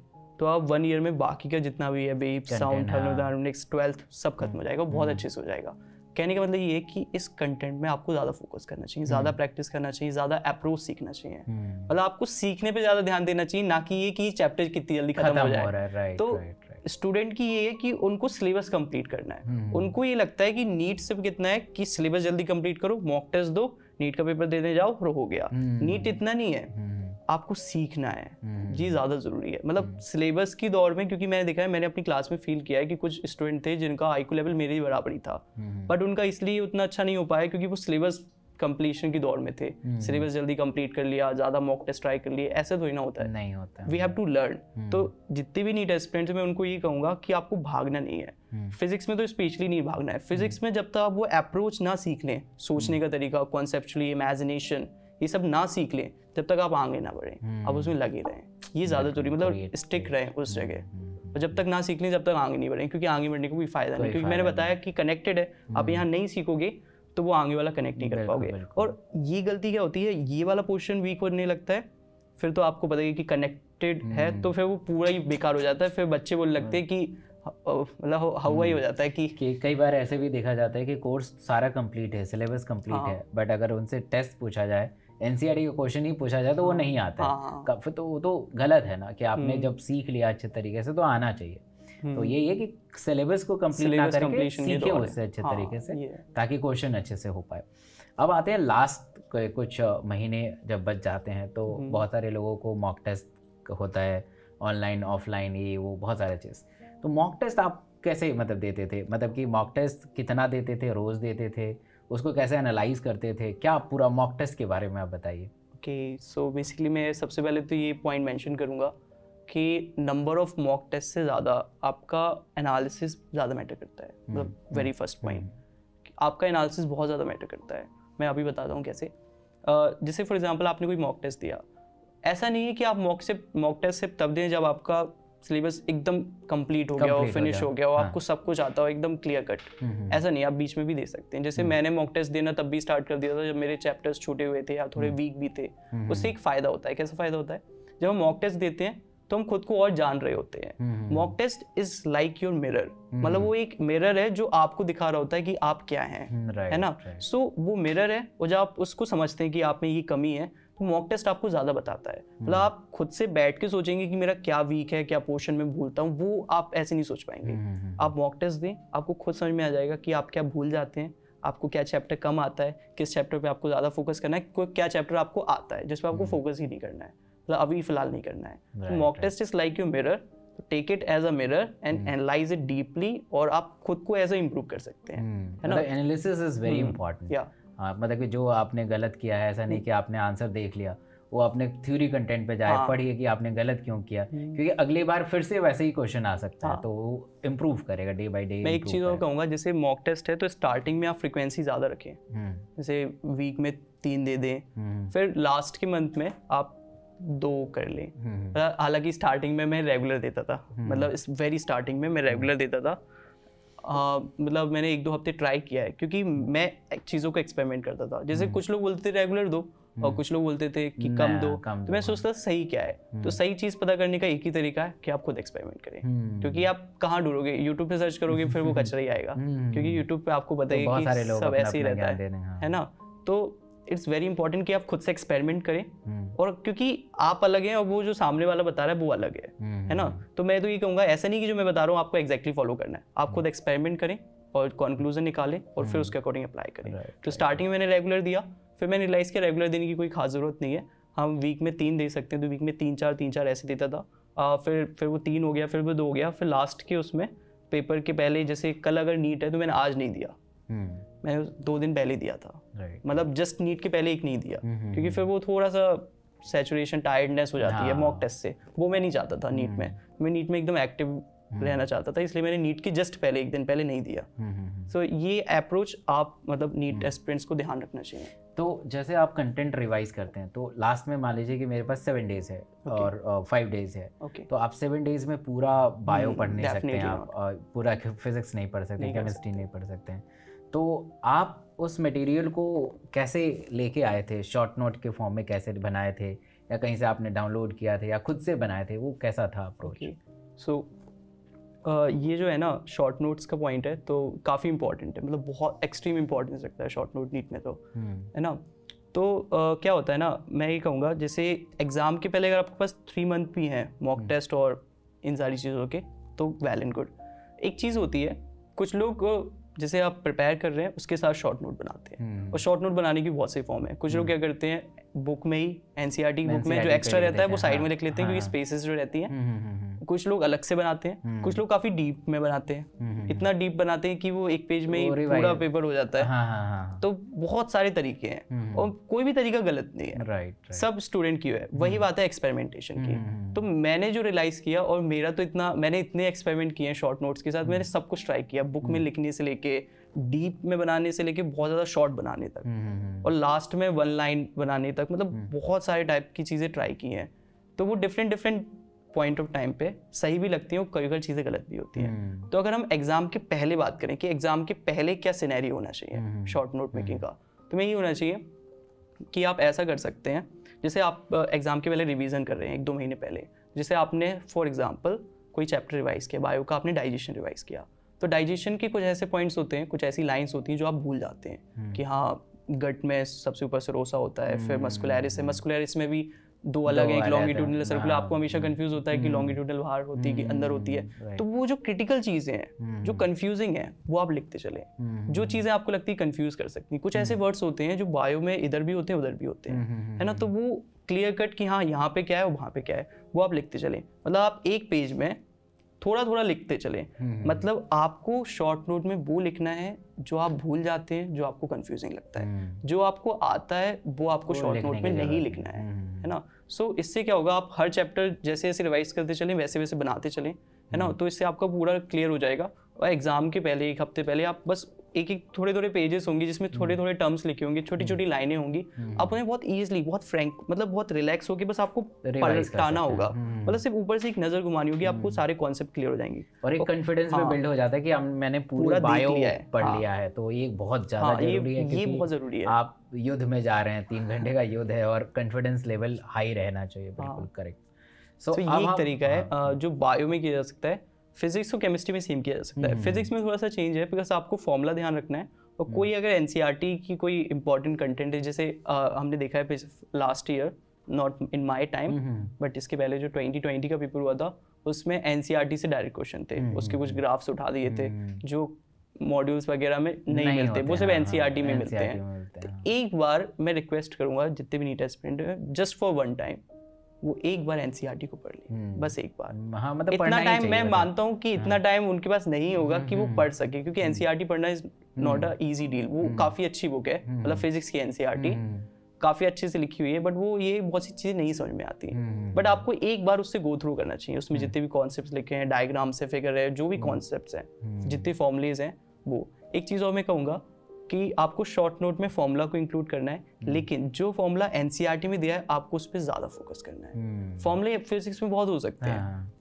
तो आप वन ईयर में बाकी का जितना भी है बेब, साउंड, हार्मोनिक्स, ट्वेल्थ सब खत्म हो जाएगा, बहुत अच्छे से हो जाएगा। कहने का मतलब ये है कि इस कंटेंट में आपको ज़्यादा फोकस करना चाहिए, ज़्यादा प्रैक्टिस करना चाहिए, ज़्यादा अप्रोच सीखना चाहिए, मतलब आपको सीखने पे ज़्यादा ध्यान देना चाहिए, ना कि ये कि चैप्टर कितनी जल्दी खत्म हो जाए। तो स्टूडेंट की ये है कि उनको सिलेबस कंप्लीट करना है, उनको ये लगता है कि नीट सिर्फ कितना है कि सिलेबस जल्दी कंप्लीट करो, मॉक टेस्ट दो, नीट का पेपर देने जाओ, हो गया। नीट इतना नहीं है, आपको सीखना है, ये ज़्यादा ज़रूरी है, मतलब सिलेबस की दौर में, क्योंकि मैंने देखा है, मैंने अपनी क्लास में फील किया है कि कुछ स्टूडेंट थे जिनका आईक्यू लेवल मेरे ही बराबर ही था, बट उनका इसलिए उतना अच्छा नहीं हो पाया क्योंकि वो सिलेबस कंप्लीशन की दौर में थे, सिलेबस जल्दी कंप्लीट कर लिया, ज़्यादा मॉक टेस्ट ट्राई कर लिए, ऐसे थोड़ी ना होता है, नहीं होता, वी हैव टू लर्न। तो जितने भी नीट एस्पिरेंट्स मैं उनको ये कहूँगा कि आपको भागना नहीं है फिजिक्स में, तो स्पेशली नहीं भागना है फिजिक्स में, जब तक आप वो अप्रोच ना सीख लें, सोचने का तरीका, कॉन्सेप्चुअली, इमेजिनेशन, ये सब ना सीख लें तब तक आप आगे ना बढ़ें, आप उसमें लगे रहें, ये ज़्यादा जरूरी, मतलब स्टिक रहें उस जगह, और जब तक ना सीख लें तब तक आगे नहीं बढ़ें, क्योंकि आगे बढ़ने का कोई फायदा नहीं, क्योंकि मैंने बताया कि कनेक्टेड है, आप यहाँ नहीं सीखोगे तो वो आगे वाला कनेक्ट नहीं कर पाओगे। और ये गलती क्या होती है, ये वाला पोर्शन वीक होने लगता है, फिर तो आपको पता है कि कनेक्टेड है, तो फिर वो पूरा ही बेकार हो जाता है, फिर बच्चे बोलने लगते हैं कि मतलब हवा ही हो जाता है कि, कि कई बार ऐसे भी देखा जाता है कि कोर्स सारा कंप्लीट है, सिलेबस कंप्लीट है, बट अगर उनसे टेस्ट पूछा जाए, एनसीईआरटी का क्वेश्चन ही पूछा जाए तो वो नहीं आता है, तो वो तो गलत है ना, कि आपने जब सीख लिया अच्छे तरीके से तो आना चाहिए। तो यही है कि सिलेबस को कंप्लीट ना करके सीखे उससे अच्छे तरीके से, ताकि क्वेश्चन अच्छे से हो पाए। अब आते हैं लास्ट कुछ महीने जब बच जाते हैं तो बहुत सारे लोगों को मॉक टेस्ट होता है, ऑनलाइन, ऑफलाइन, ये वो बहुत सारे चीज़, तो मॉक टेस्ट आप कैसे मतलब देते थे, मतलब कि मॉक टेस्ट कितना देते थे, रोज़ देते थे, उसको कैसे एनालाइज करते थे, क्या पूरा मॉक टेस्ट के बारे में आप बताइए। ओके, सो बेसिकली मैं सबसे पहले तो ये पॉइंट मेंशन करूँगा कि नंबर ऑफ मॉक टेस्ट से ज़्यादा आपका एनालिसिस ज़्यादा मैटर करता है, मतलब वेरी फर्स्ट पॉइंट, आपका एनालिसिस बहुत ज़्यादा मैटर करता है। मैं अभी बताता हूँ कैसे। uh, जैसे फॉर एग्जांपल आपने कोई मॉक टेस्ट दिया, ऐसा नहीं है कि आप मॉक से मॉक टेस्ट सिर्फ तब दें जब आपका सिलेबस एकदम कंप्लीट हो गया हो, फिनिश हो गया हो, आपको सब कुछ आता हो, एकदम क्लियर कट, ऐसा नहीं, आप बीच में भी दे सकते हैं। जैसे मैंने मॉक टेस्ट देना तब भी स्टार्ट कर दिया था जब मेरे चैप्टर्स छूटे हुए थे या थोड़े वीक भी थे। उससे एक फ़ायदा होता है, कैसा फ़ायदा होता है, जब हम मॉक टेस्ट देते हैं तो हम खुद को और जान रहे होते हैं। Mock test is like your mirror, मतलब वो एक मिरर है जो आपको दिखा रहा होता है कि आप क्या हैं, है ना। सो so, वो मिरर है और जब आप उसको समझते हैं कि आप में ये कमी है तो मॉक टेस्ट आपको ज़्यादा बताता है। मतलब आप खुद से बैठ के सोचेंगे कि मेरा क्या वीक है, क्या पोर्शन में भूलता हूँ, वो आप ऐसे नहीं सोच पाएंगे। आप मॉक टेस्ट दें, आपको खुद समझ में आ जाएगा कि आप क्या भूल जाते हैं, आपको क्या चैप्टर कम आता है, किस चैप्टर पे आपको ज़्यादा फोकस करना है, क्या चैप्टर आपको आता है जिस पर आपको फोकस ही नहीं करना है, मतलब अभी फिलहाल नहीं करना है। Mock test is like your mirror, take it as a mirror and analyse it deeply, और आप खुद को ऐसे इम्प्रूव कर सकते हैं, है ना। Analysis is very important. मतलब कि जो आपने गलत किया है, ऐसा नहीं कि आपने आंसर देख लिया, वो आपने थ्योरी कंटेंट पे जाए, हाँ। पढ़िए कि आपने गलत क्यों किया, क्योंकि अगली बार फिर से वैसे ही क्वेश्चन आ सकता हाँ। है, तो इम्प्रूव करेगा डे बाय डे। मैं एक चीज़ और कहूँगा, जैसे मॉक टेस्ट है तो स्टार्टिंग में आप फ्रिक्वेंसी ज़्यादा रखें, जैसे वीक में तीन दे दें, फिर लास्ट के मंथ में आप दो कर लें। हालांकि स्टार्टिंग में मैं रेगुलर देता था, मतलब इस वेरी स्टार्टिंग में मैं रेगुलर देता था, Uh, मतलब मैंने एक दो हफ्ते ट्राई किया है, क्योंकि मैं चीज़ों को एक्सपेरिमेंट करता था। जैसे कुछ लोग बोलते थे रेगुलर दो और कुछ लोग बोलते थे कि कम दो, कम तो मैं सोचता सही क्या है। तो सही चीज़ पता करने का एक ही तरीका है कि आप खुद एक्सपेरिमेंट करें, क्योंकि आप कहाँ ढूंढोगे, यूट्यूब पे सर्च करोगे फिर वो कचरा ही आएगा, क्योंकि यूट्यूब पे आपको बताइए कि सब ऐसे ही रहता है, है ना। तो इट्स वेरी इंपॉर्टेंट कि आप खुद से एक्सपेरिमेंट करें, और क्योंकि आप अलग हैं और वो जो सामने वाला बता रहा है वो अलग है, है ना। तो मैं तो ये कहूँगा, ऐसा नहीं कि जो मैं बता रहा हूँ आपको एग्जैक्टली फॉलो करना है, आप खुद एक्सपेरिमेंट करें और कंक्लूजन निकालें और फिर उसके अकॉर्डिंग अप्लाई करें। तो स्टार्टिंग में मैंने रेगुलर दिया, फिर मैंने रियलाइज़ किया रेगुलर देने की कोई खास ज़रूरत नहीं है, हम वीक में तीन दे सकते हैं। तो वीक में तीन चार तीन चार ऐसे देता था, फिर फिर वो तीन हो गया, फिर वो दो हो गया, फिर लास्ट के उसमें पेपर के पहले, जैसे कल अगर नीट है तो मैंने आज नहीं दिया, मैंने दो दिन पहले दिया था, मतलब जस्ट नीट के पहले एक नहीं दिया, क्योंकि फिर वो थोड़ा सा सैचुरेशन टायर्डनेस हो जाती है मॉक टेस्ट से, वो मैं नहीं चाहता था नीट में। मैं नीट में एकदम एक्टिव रहना चाहता था, इसलिए मैंने नीट के जस्ट पहले एक दिन पहले नहीं दिया। सो so, ये अप्रोच आप मतलब नीट एस्पिरेंट्स को ध्यान रखना चाहिए। तो जैसे आप कंटेंट रिवाइज करते हैं, तो लास्ट में मान लीजिए कि मेरे पास सेवन डेज है okay. और फाइव uh, डेज है okay. तो आप सेवन डेज में पूरा बायो पढ़ नहीं सकते हैं, आप पूरा फिजिक्स नहीं पढ़ सकते, केमिस्ट्री नहीं पढ़ सकते हैं। तो आप उस मटेरियल को कैसे लेके आए थे, शॉर्ट नोट के फॉर्म में कैसे बनाए थे, या कहीं से आपने डाउनलोड किया था, या खुद से बनाए थे, वो कैसा था approach? So okay. so, uh, ये जो है ना शॉर्ट नोट्स का पॉइंट है, तो काफ़ी इंपॉर्टेंट है, मतलब बहुत एक्सट्रीम इंपॉर्टेंस रखता है शॉर्ट नोट नीट में, तो है ना। तो uh, क्या होता है ना, मैं ये कहूँगा जैसे एग्ज़ाम के पहले अगर आपके पास थ्री मंथ भी हैं मॉक टेस्ट और इन सारी चीज़ों के, तो वेल एंड गुड। एक चीज़ होती है, कुछ लोग जैसे आप प्रिपेयर कर रहे हैं उसके साथ शॉर्ट नोट बनाते हैं, और शॉर्ट नोट बनाने की बहुत सही फॉर्म है। कुछ लोग क्या करते हैं, बुक में ही एनसीईआरटी की बुक में जो एक्स्ट्रा रहता है वो साइड में लिख लेते हैं, क्योंकि स्पेसेस जो रहती हैं। कुछ लोग अलग से बनाते हैं, कुछ लोग काफ़ी डीप में बनाते हैं, इतना डीप बनाते हैं कि वो एक पेज में ही पूरा पेपर हो जाता है। तो बहुत सारे तरीके हैं और कोई भी तरीका गलत नहीं है, सब स्टूडेंट की है। वही बात है एक्सपेरिमेंटेशन की। तो मैंने जो रियलाइज़ किया, और मेरा तो इतना, मैंने इतने एक्सपेरिमेंट किए हैं शॉर्ट नोट्स के साथ, मैंने सब कुछ ट्राई किया, बुक में लिखने से लेके, डीप में बनाने से लेके बहुत ज़्यादा शॉर्ट बनाने तक, और लास्ट में वन लाइन बनाने तक, मतलब बहुत सारे टाइप की चीज़ें ट्राई की हैं। तो वो different different point of time पे सही भी लगती हैं और कई कई चीज़ें गलत भी होती हैं। तो अगर हम एग्ज़ाम के पहले बात करें कि एग्ज़ाम के पहले क्या सिनेरियो होना चाहिए शॉर्ट नोट मेकिंग का, तो मैं ये होना चाहिए कि आप ऐसा कर सकते हैं, जैसे आप एग्ज़ाम के पहले रिवीजन कर रहे हैं एक दो महीने पहले, जैसे आपने फॉर एग्जाम्पल कोई चैप्टर रिवाइज़ किया, बायो का आपने डाइजेशन रिवाइज़ किया, तो डाइजेशन के कुछ ऐसे पॉइंट्स होते हैं, कुछ ऐसी लाइंस होती हैं जो आप भूल जाते हैं कि हाँ गट में सबसे ऊपर सरोसा होता है, फिर मस्कुलरिस है, मस्कुलरिस में भी दो अलग है, एक लॉन्गिट्यूडनल सर्कुलर, आपको हमेशा कंफ्यूज होता है कि लॉन्गिट्यूडनल बाहर होती है कि अंदर होती है। तो वो जो क्रिटिकल चीज़ें हैं जो कंफ्यूजिंग है वो आप लिखते चले, जो चीज़ें आपको लगती है कंफ्यूज कर सकती हैं। कुछ ऐसे वर्ड्स होते हैं जो बायो में इधर भी होते हैं उधर भी होते हैं, है ना, तो वो क्लियर कट कि हाँ यहाँ पे क्या है और वहाँ पे क्या है, वो आप लिखते चले। मतलब आप एक पेज में थोड़ा थोड़ा लिखते चले, मतलब आपको शॉर्ट नोट में वो लिखना है जो आप भूल जाते हैं, जो आपको कंफ्यूजिंग लगता है, जो आपको आता है वो आपको शॉर्ट नोट में नहीं लिखना है, है ना। सो so, इससे क्या होगा, आप हर चैप्टर जैसे जैसे रिवाइज करते चलें, वैसे वैसे बनाते चलें, है ना। तो इससे आपका पूरा क्लियर हो जाएगा, और एग्जाम के पहले एक हफ्ते पहले आप बस एक एक थोड़े थोड़े पेजेस होंगे जिसमें थोड़े थोड़े टर्म्स लिखे होंगे, छोटी छोटी लाइनें होंगी, आप उन्हें बहुत ईजिली, बहुत फ्रैंक, मतलब बहुत रिलैक्स होकर बस आपको पलटाना होगा, मतलब सिर्फ ऊपर से एक नजर घुमानी होगी, आपको सारे कॉन्सेप्ट क्लियर हो जाएंगे, और एक कॉन्फिडेंस में बिल्ड हो जाता है कि मैंने पूरा बायो पढ़ लिया है। तो ये बहुत ज्यादा जरूरी है, ये बहुत जरूरी है। आप युद्ध में जा रहे हैं, तीन घंटे का युद्ध है, और कॉन्फिडेंस लेवल हाई रहना चाहिए, बिल्कुल करेक्ट। सो ये एक तरीका है जो बायो में किया जा सकता है। फिजिक्स को केमिस्ट्री में सेम किया जा सकता है। फिजिक्स में थोड़ा सा चेंज है, बिकॉज आपको फॉर्मूला ध्यान रखना है और कोई अगर एनसीईआरटी की कोई इम्पोर्टेंट कंटेंट है, जैसे आ, हमने देखा है last year, not in my time but इसके पहले जो ट्वेंटी ट्वेंटी का पेपर हुआ था उसमें एनसीईआरटी से डायरेक्ट क्वेश्चन थे, उसके कुछ ग्राफ्स उठा दिए थे जो मॉड्यूल्स वगैरह में नहीं, नहीं मिलते, वो सिर्फ एनसीईआरटी में मिलते हैं। तो एक बार मैं रिक्वेस्ट करूंगा जितने भी नीट एस्पिरेंट हैं, जस्ट फॉर वन टाइम वो एक बार एनसीईआरटी को पढ़ लें, बस एक बार। हाँ, मतलब इतना टाइम मैं मानता हूँ कि इतना टाइम उनके पास नहीं होगा कि वो पढ़ सके, क्योंकि एनसीईआरटी पढ़ना is not a easy deal. वो काफ़ी अच्छी बुक है, मतलब फिजिक्स की एनसीईआरटी काफ़ी अच्छे से लिखी हुई है, बट वो ये बहुत सी चीज़ें नहीं समझ में आती हैं, बट आपको एक बार उससे गो थ्रू करना चाहिए। उसमें जितने भी कॉन्सेप्ट्स लिखे हैं, डायग्राम्स है, फिगर है, जो भी कॉन्सेप्ट्स हैं, जितने फॉर्मूलेज हैं वो। एक चीज़ और मैं कहूँगा कि आपको शॉर्ट नोट में फॉर्मूला को इंक्लूड करना है, लेकिन जो फॉर्मूला एनसीईआरटी में दिया है आपको उस पर ज़्यादा फोकस करना है। फॉर्मूले फिजिक्स में बहुत हो सकते हैं,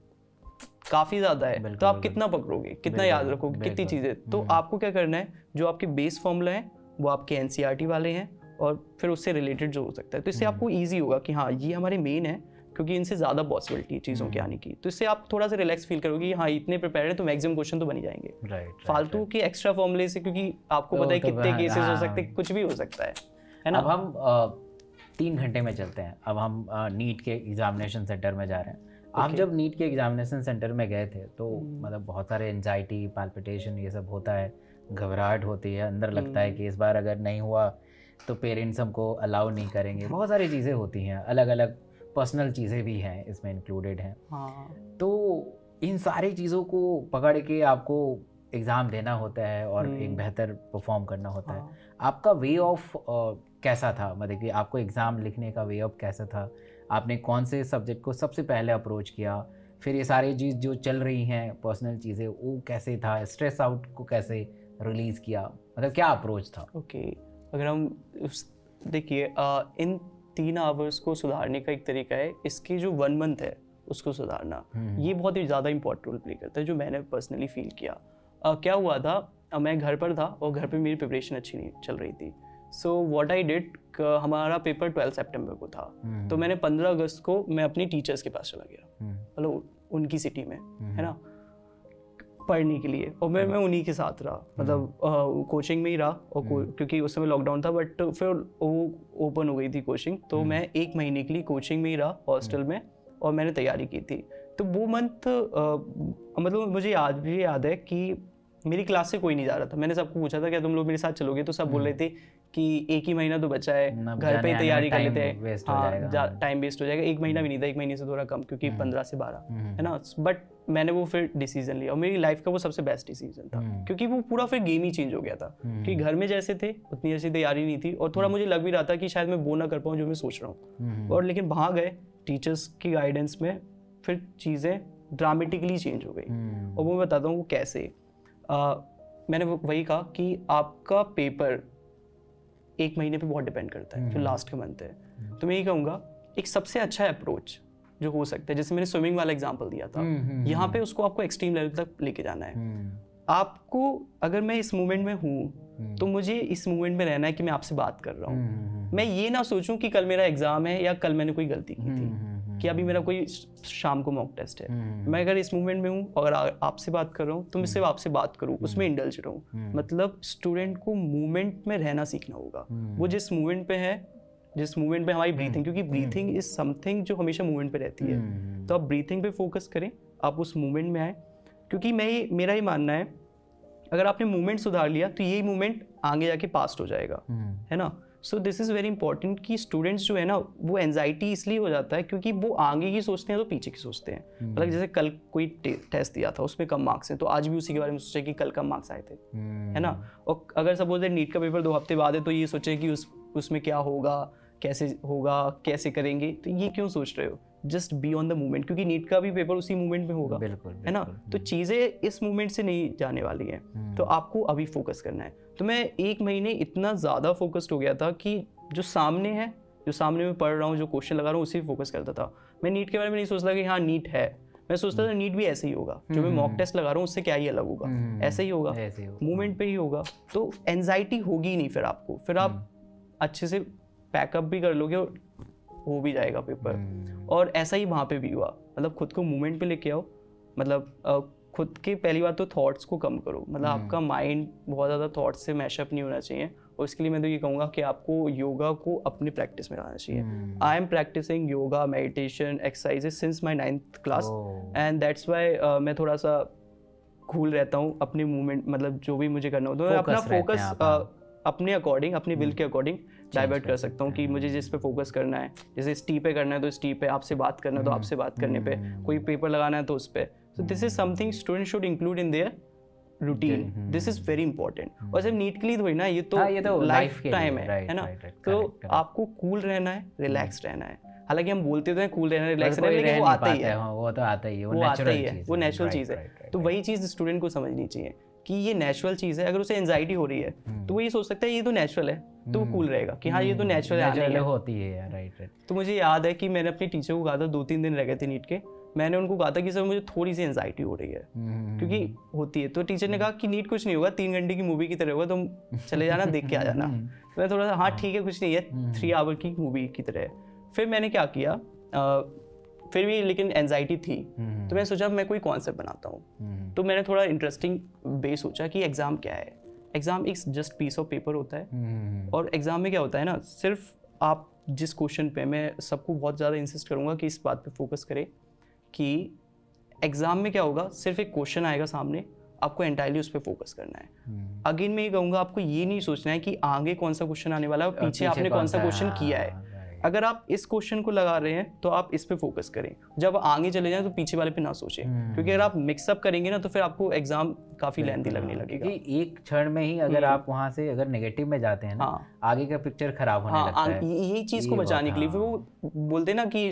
काफ़ी ज़्यादा है, तो आप कितना पकड़ोगे, कितना याद रखोगे, कितनी चीज़ें। तो आपको क्या करना है, जो आपके बेस फॉर्मूला हैं वो आपके एनसीईआरटी वाले हैं और फिर उससे रिलेटेड जो हो सकता है, तो इससे आपको ईजी होगा कि हाँ ये हमारे मेन है, क्योंकि इनसे ज़्यादा पॉसिबिलिटी चीज़ों की आने की। तो इससे आप थोड़ा सा रिलैक्स फील करोगे, हाँ इतने प्रिपेयर है तो मैक्सिमम क्वेश्चन तो बन ही जाएंगे। right, right, फालतू right. के एक्स्ट्रा फॉर्मूले से, क्योंकि आपको तो, पता है तो कितने केसेस हो सकते हैं, कुछ भी हो सकता है है ना। अब हम तीन घंटे में चलते हैं, अब हम नीट के एग्जामिनेशन सेंटर में जा रहे हैं। आप जब नीट के एग्जामिनेशन सेंटर में गए थे तो मतलब बहुत सारे एंजाइटी, पाल्पिटेशन, ये सब होता है, घबराहट होती है, अंदर लगता है कि इस बार अगर नहीं हुआ तो पेरेंट्स हमको अलाउ नहीं करेंगे, बहुत सारी चीज़ें होती हैं, अलग अलग पर्सनल चीज़ें भी हैं इसमें इंक्लूडेड हैं। हाँ। तो इन सारी चीज़ों को पकड़ के आपको एग्ज़ाम देना होता है और एक बेहतर परफॉर्म करना होता हाँ। है। आपका वे ऑफ कैसा था, मतलब कि आपको एग्ज़ाम लिखने का वे ऑफ कैसा था, आपने कौन से सब्जेक्ट को सबसे पहले अप्रोच किया, फिर ये सारी चीज़ जो चल रही हैं पर्सनल चीज़ें वो कैसे था, स्ट्रेस आउट को कैसे रिलीज़ किया, मतलब क्या अप्रोच था। Okay okay. अगर हम देखिए इन तीन आवर्स को सुधारने का एक तरीका है, इसकी जो वन मंथ है उसको सुधारना, ये बहुत ही ज़्यादा इंपॉर्टेंट रोल प्ले करता है, जो मैंने पर्सनली फील किया। uh, क्या हुआ था, uh, मैं घर पर था और घर पे मेरी प्रिपरेशन अच्छी नहीं चल रही थी। सो व्हाट आई डिड, हमारा पेपर ट्वेल्थ सितंबर को था, तो मैंने पंद्रह अगस्त को मैं अपनी टीचर्स के पास चला गया, मतलब उनकी सिटी में है ना, पढ़ने के लिए। और मैं मैं उन्हीं के साथ रहा, मतलब कोचिंग में ही रहा, और क्योंकि उस समय लॉकडाउन था बट फिर वो ओपन हो गई थी कोचिंग, तो मैं एक महीने के लिए कोचिंग में ही रहा हॉस्टल में, और मैंने तैयारी की थी। तो वो मंथ मतलब मुझे आज भी याद है कि मेरी क्लास से कोई नहीं जा रहा था। मैंने सबको पूछा था क्या तुम लोग मेरे साथ चलोगे, तो सब बोल रहे थे कि एक ही महीना तो बचा है, घर पे ही तैयारी कर लेते हैं, टाइम वेस्ट हो जाएगा। एक महीना भी नहीं था, एक महीने से थोड़ा कम, क्योंकि पंद्रह से बारह है ना। बट मैंने वो फिर डिसीजन लिया और मेरी लाइफ का वो सबसे बेस्ट डिसीजन था, क्योंकि वो पूरा फिर गेम ही चेंज हो गया था, कि घर में जैसे थे उतनी अच्छी तैयारी नहीं थी, और थोड़ा मुझे लग भी रहा था कि शायद मैं वो ना कर पाऊँ जो मैं सोच रहा हूँ। और लेकिन वहाँ गए टीचर्स की गाइडेंस में, फिर चीज़ें ड्रामेटिकली चेंज हो गई, और वो मैं बताता हूँ वो कैसे। आ, मैंने वही कहा कि आपका पेपर एक महीने पे बहुत डिपेंड करता है, जो लास्ट का मंथ है। तो मैं ये कहूँगा एक सबसे अच्छा अप्रोच जो हो सकता है, जैसे मैंने स्विमिंग वाला एग्जांपल दिया था, यहाँ पे उसको आपको एक्सट्रीम लेवल तक लेके जाना है। आपको अगर मैं इस मूवमेंट में हूँ तो मुझे इस मूवमेंट में रहना है कि मैं आपसे बात कर रहा हूँ, मैं ये ना सोचूँ कि कल मेरा एग्जाम है या कल मैंने कोई गलती की थी, कि अभी मेरा कोई शाम को मॉक टेस्ट है। मैं अगर इस मूवमेंट में हूँ, अगर आपसे बात कर रहा हूँ तो मैं सिर्फ आपसे बात करूँ, उसमें इंडल्ज रहूँ। मतलब स्टूडेंट को मूवमेंट में रहना सीखना होगा, वो जिस मूवमेंट पे है, जिस मूवमेंट पे हमारी ब्रीथिंग, क्योंकि ब्रीथिंग इज समथिंग जो हमेशा मूवमेंट पे रहती है, तो आप ब्रीथिंग पे फोकस करें, आप उस मूवमेंट में आए। क्योंकि मैं मेरा ही मानना है अगर आपने मूवमेंट सुधार लिया तो यही मूवमेंट आगे जाके पास्ट हो जाएगा, है ना। So this is very important कि स्टूडेंट्स जो है ना वो एनजाइटी इसलिए हो जाता है क्योंकि वो आगे की सोचते हैं तो पीछे की सोचते हैं। मतलब जैसे कल कोई टेस्ट दिया था उसमें कम मार्क्स हैं, तो आज भी उसी के बारे में सोचे कि कल कम मार्क्स आए थे, है ना। और अगर सपोज दैट नीट का पेपर दो हफ्ते बाद है तो ये सोचे कि उस उसमें क्या होगा, कैसे होगा, कैसे करेंगे, तो ये क्यों सोच रहे हो, just be on the movement, क्योंकि नीट का भी पेपर उसी मूवमेंट में होगा, है ना। तो चीज़ें इस मूवमेंट से नहीं जाने वाली हैं, तो आपको अभी फोकस करना है। तो मैं एक महीने इतना ज़्यादा फोकस्ड हो गया था कि जो सामने है, जो सामने में पढ़ रहा हूँ, जो क्वेश्चन लगा रहा हूँ, उसी पर फोकस करता था। मैं नीट के बारे में नहीं सोचता कि हाँ नीट है, मैं सोचता था नीट भी ऐसे ही होगा, जो मैं मॉक टेस्ट लगा रहा हूँ उससे क्या ही अलग होगा, ऐसे ही होगा, मूवमेंट पे ही होगा। तो एनजाइटी होगी ही नहीं फिर आपको, फिर आप अच्छे से पैकअप भी कर लोगे और हो भी जाएगा पेपर। और ऐसा ही वहाँ पे भी हुआ, मतलब खुद को मूवमेंट पे लेके आओ, मतलब खुद के पहली बात तो थॉट्स को कम करो, मतलब आपका माइंड बहुत ज़्यादा थॉट्स से मैशअप नहीं होना चाहिए। और इसके लिए मैं तो ये कहूँगा कि आपको योगा को अपने प्रैक्टिस में लाना चाहिए। I am practising yoga, meditation, exercises since my ninth class and that's why मैं थोड़ा सा कूल रहता हूँ अपने मूवमेंट, मतलब जो भी मुझे करना होता है अपना फोकस अपने अकॉर्डिंग, अपने विल के अकॉर्डिंग डाइवर्ट कर सकता हूँ कि मुझे जिस पे फोकस करना है, जैसे स्टी पे करना है तो स्टी पे, आपसे बात करना है तो आपसे बात करने पे, कोई पेपर लगाना है तो उस पे। So this is something student should include in their routine, this is very important. और सिर्फ नीट के लिए तो ना, ये तो लाइफ टाइम है ना, तो आपको कूल रहना है, रिलैक्स रहना है। हालांकि हम बोलते तो हैं कूल रहना, रिलैक्स रहना, लेकिन वो आता ही है, वो तो आता ही है, वो नेचुरल है, वो नेचुरल चीज़ है। तो वही चीज़ स्टूडेंट को समझनी चाहिए कि ये नेचुरल चीज़ है। अगर उसे एंजाइटी हो रही है hmm. तो वो ये सोच सकता है ये तो नेचुरल है, तो hmm. वो कूल रहेगा कि हाँ hmm. ये तो नेचुरल है, होती है। Right right. तो मुझे याद है कि मैंने अपने टीचर को कहा था, दो तीन दिन रह गए थे नीट के, मैंने उनको कहा था कि सर मुझे थोड़ी सी एंजाइटी हो रही है hmm. क्योंकि होती है। तो टीचर ने कहा कि नीट कुछ नहीं होगा, तीन घंटे की मूवी की तरह होगा, तुम चले जाना देख के आ जाना। तो मैं थोड़ा सा हाँ ठीक है, कुछ नहीं है, थ्री आवर की मूवी की तरह। फिर मैंने क्या किया, फिर भी लेकिन एंजाइटी थी, तो मैंने सोचा मैं कोई कॉन्सेप्ट बनाता हूँ। तो मैंने थोड़ा इंटरेस्टिंग वे सोचा कि एग्ज़ाम क्या है। एग्ज़ाम एक जस्ट पीस ऑफ पेपर होता है, और एग्ज़ाम में क्या होता है ना, सिर्फ आप जिस क्वेश्चन पे, मैं सबको बहुत ज़्यादा इंसिस्ट करूँगा कि इस बात पे फोकस करें कि एग्ज़ाम में क्या होगा, सिर्फ एक क्वेश्चन आएगा सामने, आपको एंटायरली उस पर फोकस करना है। अगेन मैं ये कहूँगा, आपको ये नहीं सोचना है कि आगे कौन सा क्वेश्चन आने वाला है और पीछे आपने कौन सा क्वेश्चन किया है। अगर आप इस क्वेश्चन को लगा रहे हैं तो आप इस पे फोकस करें, जब आगे चले जाएं तो पीछे वाले पे ना सोचें, क्योंकि अगर आप मिक्सअप करेंगे ना तो फिर आपको एग्जाम काफी लेंथी लगने लगेगा। एक क्षण में ही अगर आप वहाँ से अगर नेगेटिव में जाते हैं ना, आगे का पिक्चर खराब होने लगता है। यही चीज को बचाने के लिए फिर वो बोलते ना कि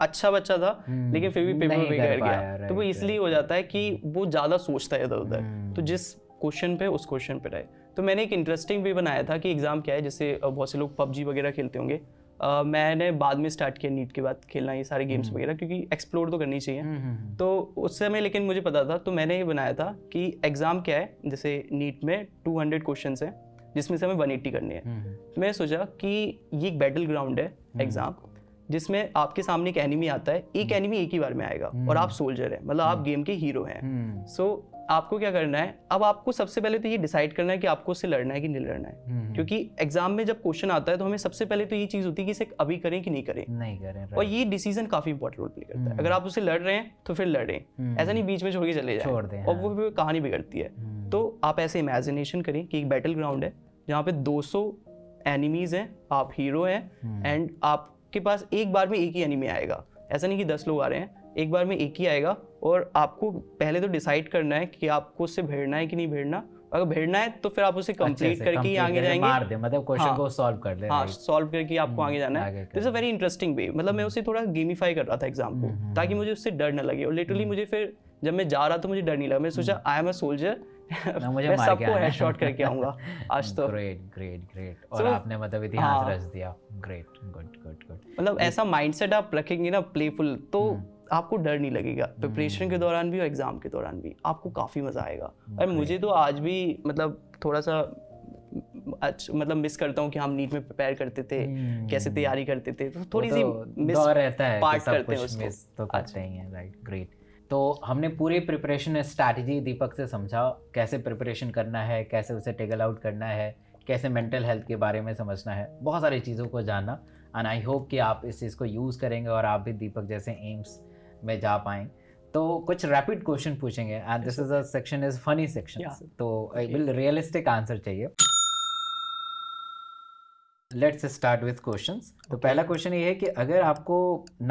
अच्छा बच्चा था लेकिन फिर भी पेपर में गिर गया, तो वो इसलिए हो जाता है कि वो ज्यादा सोचता है इधर उधर, तो जिस क्वेश्चन पे उस क्वेश्चन पे रहे। तो मैंने एक इंटरेस्टिंग वे बनाया था कि एग्जाम क्या है, जैसे बहुत से लोग पबजी वगैरह खेलते होंगे। Uh, मैंने बाद में स्टार्ट किया नीट के बाद खेलना ये सारे गेम्स वगैरह, क्योंकि एक्सप्लोर तो करनी चाहिए। तो उस समय लेकिन मुझे पता था, तो मैंने ये बनाया था कि एग्ज़ाम क्या है, जैसे नीट में दो सौ क्वेश्चंस हैं जिसमें से हमें एक सौ अस्सी करने हैं। तो मैंने सोचा कि ये एक बैटल ग्राउंड है एग्ज़ाम, जिसमें आपके सामने एक एनिमी आता है, एक एनिमी एक ही बार में आएगा और आप सोल्जर हैं, मतलब आप गेम के हीरो हैं। सो आपको क्या करना है, अब आपको सबसे पहले तो ये डिसाइड करना है कि आपको उससे लड़ना है कि नहीं लड़ना है, क्योंकि एग्जाम में जब क्वेश्चन आता है तो हमें सबसे पहले तो ये चीज़ होती है कि इसे अभी करें कि नहीं करें, नहीं करें। और ये डिसीजन काफी इंपॉर्टेंट रोल प्ले करता है। अगर आप उससे लड़ रहे हैं तो फिर लड़ें, ऐसा नहीं बीच में छोड़ के चले जाएं, और वो फिर कहानी बिगड़ती है। तो आप ऐसे इमेजिनेशन करें कि एक बैटल ग्राउंड है जहाँ पे दो सौ एनिमीज हैं, आप हीरो हैं एंड आपके पास एक बार में एक ही एनिमी आएगा, ऐसा नहीं कि दस लोग आ रहे हैं, एक बार में एक ही आएगा। और आपको पहले तो डिसाइड करना है कि आपको उससे भिड़ना है कि नहीं भिड़ना। अगर भिड़ना है तो फिर आप उसे कंप्लीट करके आगे जाएंगे, मार दे, मतलब क्वेश्चन को सॉल्व कर ले, हाँ सॉल्व करके आपको आगे जाना है। This is very interesting way, मतलब मैं उसे थोड़ा गेमिफाई कर रहा था एग्जाम को, ताकि मुझे उससे डर ना लगे। और लिटरली मुझे फिर जब मैं जा रहा तो मुझे डर नहीं लगा, मैं सोचा आई एम अ सोल्जर, मुझे सबको हेडशॉट करके आऊंगा आज तो। Great great great. और आपने मतलब इतिहास रच दिया, ग्रेट, गुड गुड गुड। मतलब ऐसा माइंडसेट आप रखेंगे ना प्लेफुल, तो आपको डर नहीं लगेगा, प्रिपरेशन के दौरान भी और एग्जाम के दौरान भी आपको काफ़ी मज़ा आएगा। और मुझे तो आज भी मतलब थोड़ा सा अच्छा, मतलब मिस करता हूँ कि हम नीट में प्रिपेयर करते थे, कैसे तैयारी करते थे, तो थोड़ी सी मिस रहता है, पार्ट करते हैं उसको, मिस तो करते ही हैं। Right, great. तो हमने पूरे प्रिपरेशन स्ट्रैटेजी दीपक से समझा, कैसे प्रिपरेशन करना है, कैसे उसे टेकल आउट करना है, कैसे मेंटल हेल्थ के बारे में समझना है, बहुत सारी चीज़ों को जाना। एंड आई होप कि आप इस चीज़ को यूज़ करेंगे और आप भी दीपक जैसे एम्स में जा पाएं। तो कुछ रैपिड क्वेश्चन पूछेंगे and this is a section is funny section, तो बिल रियलिस्टिक आंसर चाहिए। Let's start with questions. तो पहला क्वेश्चन ये है कि अगर आपको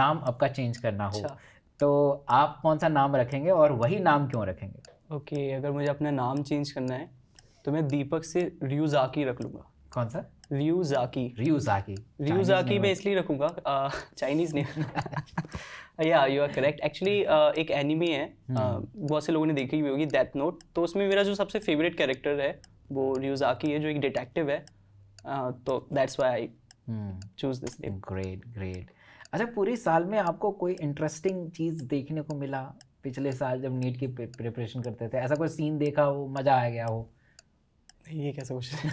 नाम आपका चेंज करना हो तो आप कौन सा नाम रखेंगे और वही नाम क्यों रखेंगे? ओके okay, अगर मुझे अपना नाम चेंज करना है तो मैं दीपक से रियूजाकी रख लूँगा। कौन सा? रियूजाकी। रियूजाकी रियूजाकी मैं इसलिए रखूँगा, चाइनीज़ नेम। या यू आर करेक्ट। एक्चुअली एक एनिमे है, uh, बहुत से लोगों ने देखी भी होगी, डेथ नोट। तो उसमें मेरा जो सबसे फेवरेट कैरेक्टर है वो रियूजाकी है, जो एक डिटेक्टिव है। uh, तो that's why I choose this name. Great great. अच्छा, पूरे साल में आपको कोई इंटरेस्टिंग चीज़ देखने को मिला? पिछले साल जब नीट की प्रिपरेशन करते थे ऐसा कोई सीन देखा हो, मज़ा आ गया हो? ये कैसा क्वेश्चन?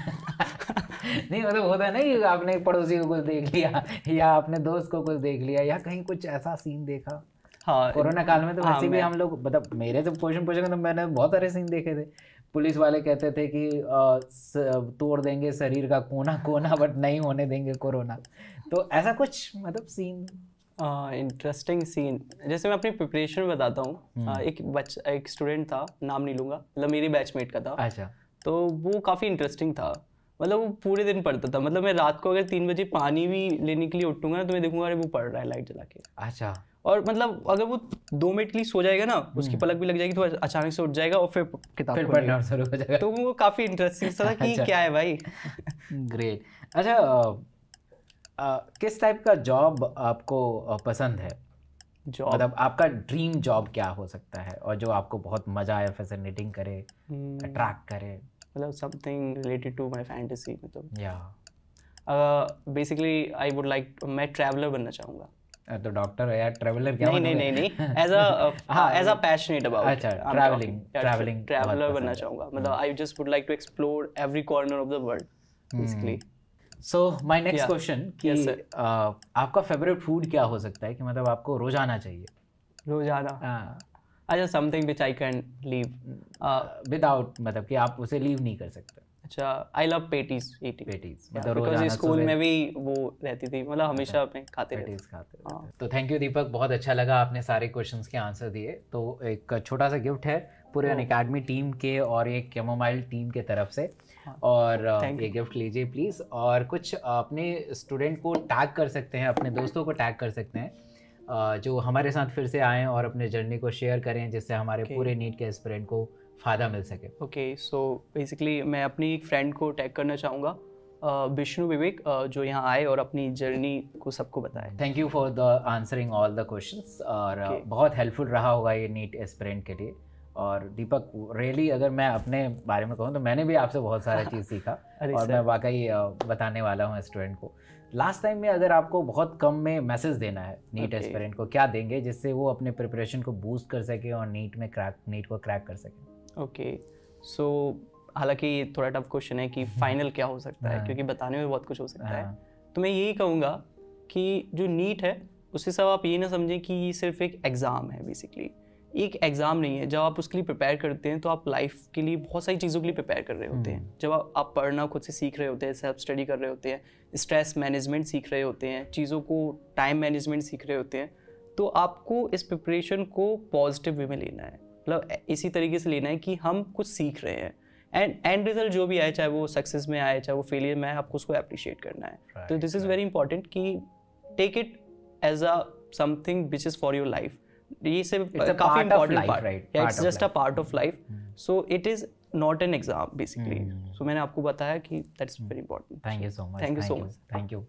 नहीं मतलब होता है नहीं, आपने पड़ोसी को कुछ देख लिया या अपने दोस्त को कुछ देख लिया या कहीं कुछ ऐसा सीन देखा? हाँ, कोरोना काल में तो वैसे हाँ, भी हम लोग मतलब मेरे जब क्वेश्चन पूछेंगे तो मैंने बहुत सारे सीन देखे थे। पुलिस वाले कहते थे कि आ, स, तोड़ देंगे शरीर का कोना कोना बट नहीं होने देंगे कोरोना। तो ऐसा कुछ मतलब सीन इंटरेस्टिंग uh, सीन। जैसे मैं अपनी प्रिपरेशन बताता हूँ। uh, एक बच एक स्टूडेंट था, नाम नहीं लूँगा, मतलब मेरी बैचमेट का था। अच्छा। तो वो काफ़ी इंटरेस्टिंग था, मतलब वो पूरे दिन पढ़ता था। मतलब मैं रात को अगर तीन बजे पानी भी लेने के लिए उठूँगा ना तो मैं देखूँगा अरे वो पढ़ रहा है लाइट जला के। अच्छा। और मतलब अगर वो दो मिनट के लिए सो जाएगा ना, उसकी पलक भी लग जाएगी तो अचानक से उठ जाएगा और फिर किताब फिर पढ़ना शुरू हो जाएगा। तो वो काफ़ी इंटरेस्टिंग था कि क्या है भाई। ग्रेट। अच्छा, Uh, किस टाइप का जॉब आपको पसंद है? जॉब मतलब आपका ड्रीम जॉब क्या हो सकता है और जो आपको बहुत मजा आए, फैसिनेटिंग करे, अट्रैक्ट करे, मतलब something related to my fantasy. मतलब या बेसिकली आई वुड लाइक, मैं ट्रैवलर बनना चाहूँगा। तो डॉक्टर है या ट्रैवलर क्या? नहीं नहीं नहीं नहीं as a as a passionate about. अच्छा, ट्रैवलिंग ट्रैवलिंग ट्रैवलर बनना चाहूँगा। मतलब I just would like to explore every corner of the world basically. So my next question कि yes, uh, आपका फेवरेट फूड क्या हो सकता है कि मतलब आपको रोजाना चाहिए? रोजाना अच्छा, something which I can leave without, मतलब कि आप उसे लीव नहीं कर सकते। अच्छा, आई लव पेटीज पेटीज मतलब रोजाना स्कूल में भी वो रहती थी, मतलब हमेशा अपने खाते पेटीज खाते रहते। तो थैंक यू दीपक, बहुत अच्छा लगा, आपने सारे क्वेश्चंस के आंसर दिए। तो एक छोटा सा गिफ्ट है पूरे अनअकैडमी टीम के और एक कैमोमाइल टीम के तरफ से, और ये गिफ्ट लीजिए प्लीज़। और कुछ अपने स्टूडेंट को टैग कर सकते हैं, अपने दोस्तों को टैग कर सकते हैं जो हमारे साथ फिर से आएँ और अपने जर्नी को शेयर करें, जिससे हमारे okay. पूरे नीट के एस्पिरेंट को फ़ायदा मिल सके। ओके, सो बेसिकली मैं अपनी एक फ्रेंड को टैग करना चाहूँगा, विष्णु विवेक, जो यहाँ आए और अपनी जर्नी को सबको बताए। Thank you for the answering all the questions, और okay. बहुत हेल्पफुल रहा होगा ये नीट एस्पिरेंट के लिए। और दीपक, रियली अगर मैं अपने बारे में कहूँ तो मैंने भी आपसे बहुत सारा चीज़ सीखा और मैं वाकई बताने वाला हूँ स्टूडेंट को। लास्ट टाइम में अगर आपको बहुत कम में मैसेज देना है नीट एस्पिरेंट को, क्या देंगे जिससे वो अपने प्रिपरेशन को बूस्ट कर सके और नीट में क्रैक नीट को क्रैक कर सके? ओके, सो हालांकि ये थोड़ा टफ क्वेश्चन है कि फाइनल क्या हो सकता है, क्योंकि बताने में बहुत कुछ हो सकता है। तो मैं यही कहूँगा कि जो नीट है उसके सब आप ये ना समझें कि ये सिर्फ एक एग्ज़ाम है। बेसिकली एक एग्ज़ाम नहीं है, जब आप उसके लिए प्रिपेयर करते हैं तो आप लाइफ के लिए बहुत सारी चीज़ों के लिए प्रिपेयर कर रहे होते हैं। जब आप, आप पढ़ना खुद से सीख रहे होते हैं, सेल्फ स्टडी कर रहे होते हैं, स्ट्रेस मैनेजमेंट सीख रहे होते हैं, चीज़ों को टाइम मैनेजमेंट सीख रहे होते हैं, तो आपको इस प्रिपरेशन को पॉजिटिव वे में लेना है। मतलब इसी तरीके से लेना है कि हम कुछ सीख रहे हैं, एंड एंड रिजल्ट जो भी आए, चाहे वो सक्सेस में आए चाहे वो फेलियर में आए, आपको उसको अप्रिशिएट करना है। तो दिस इज़ वेरी इंपॉर्टेंट कि take it as a something which is for your life. ये सिर्फ काफी important part, it's just a part of life, so it is not an exam basically. सो मैंने आपको बताया कि that's very important. Thank you so much. Thank you so much. Thank you.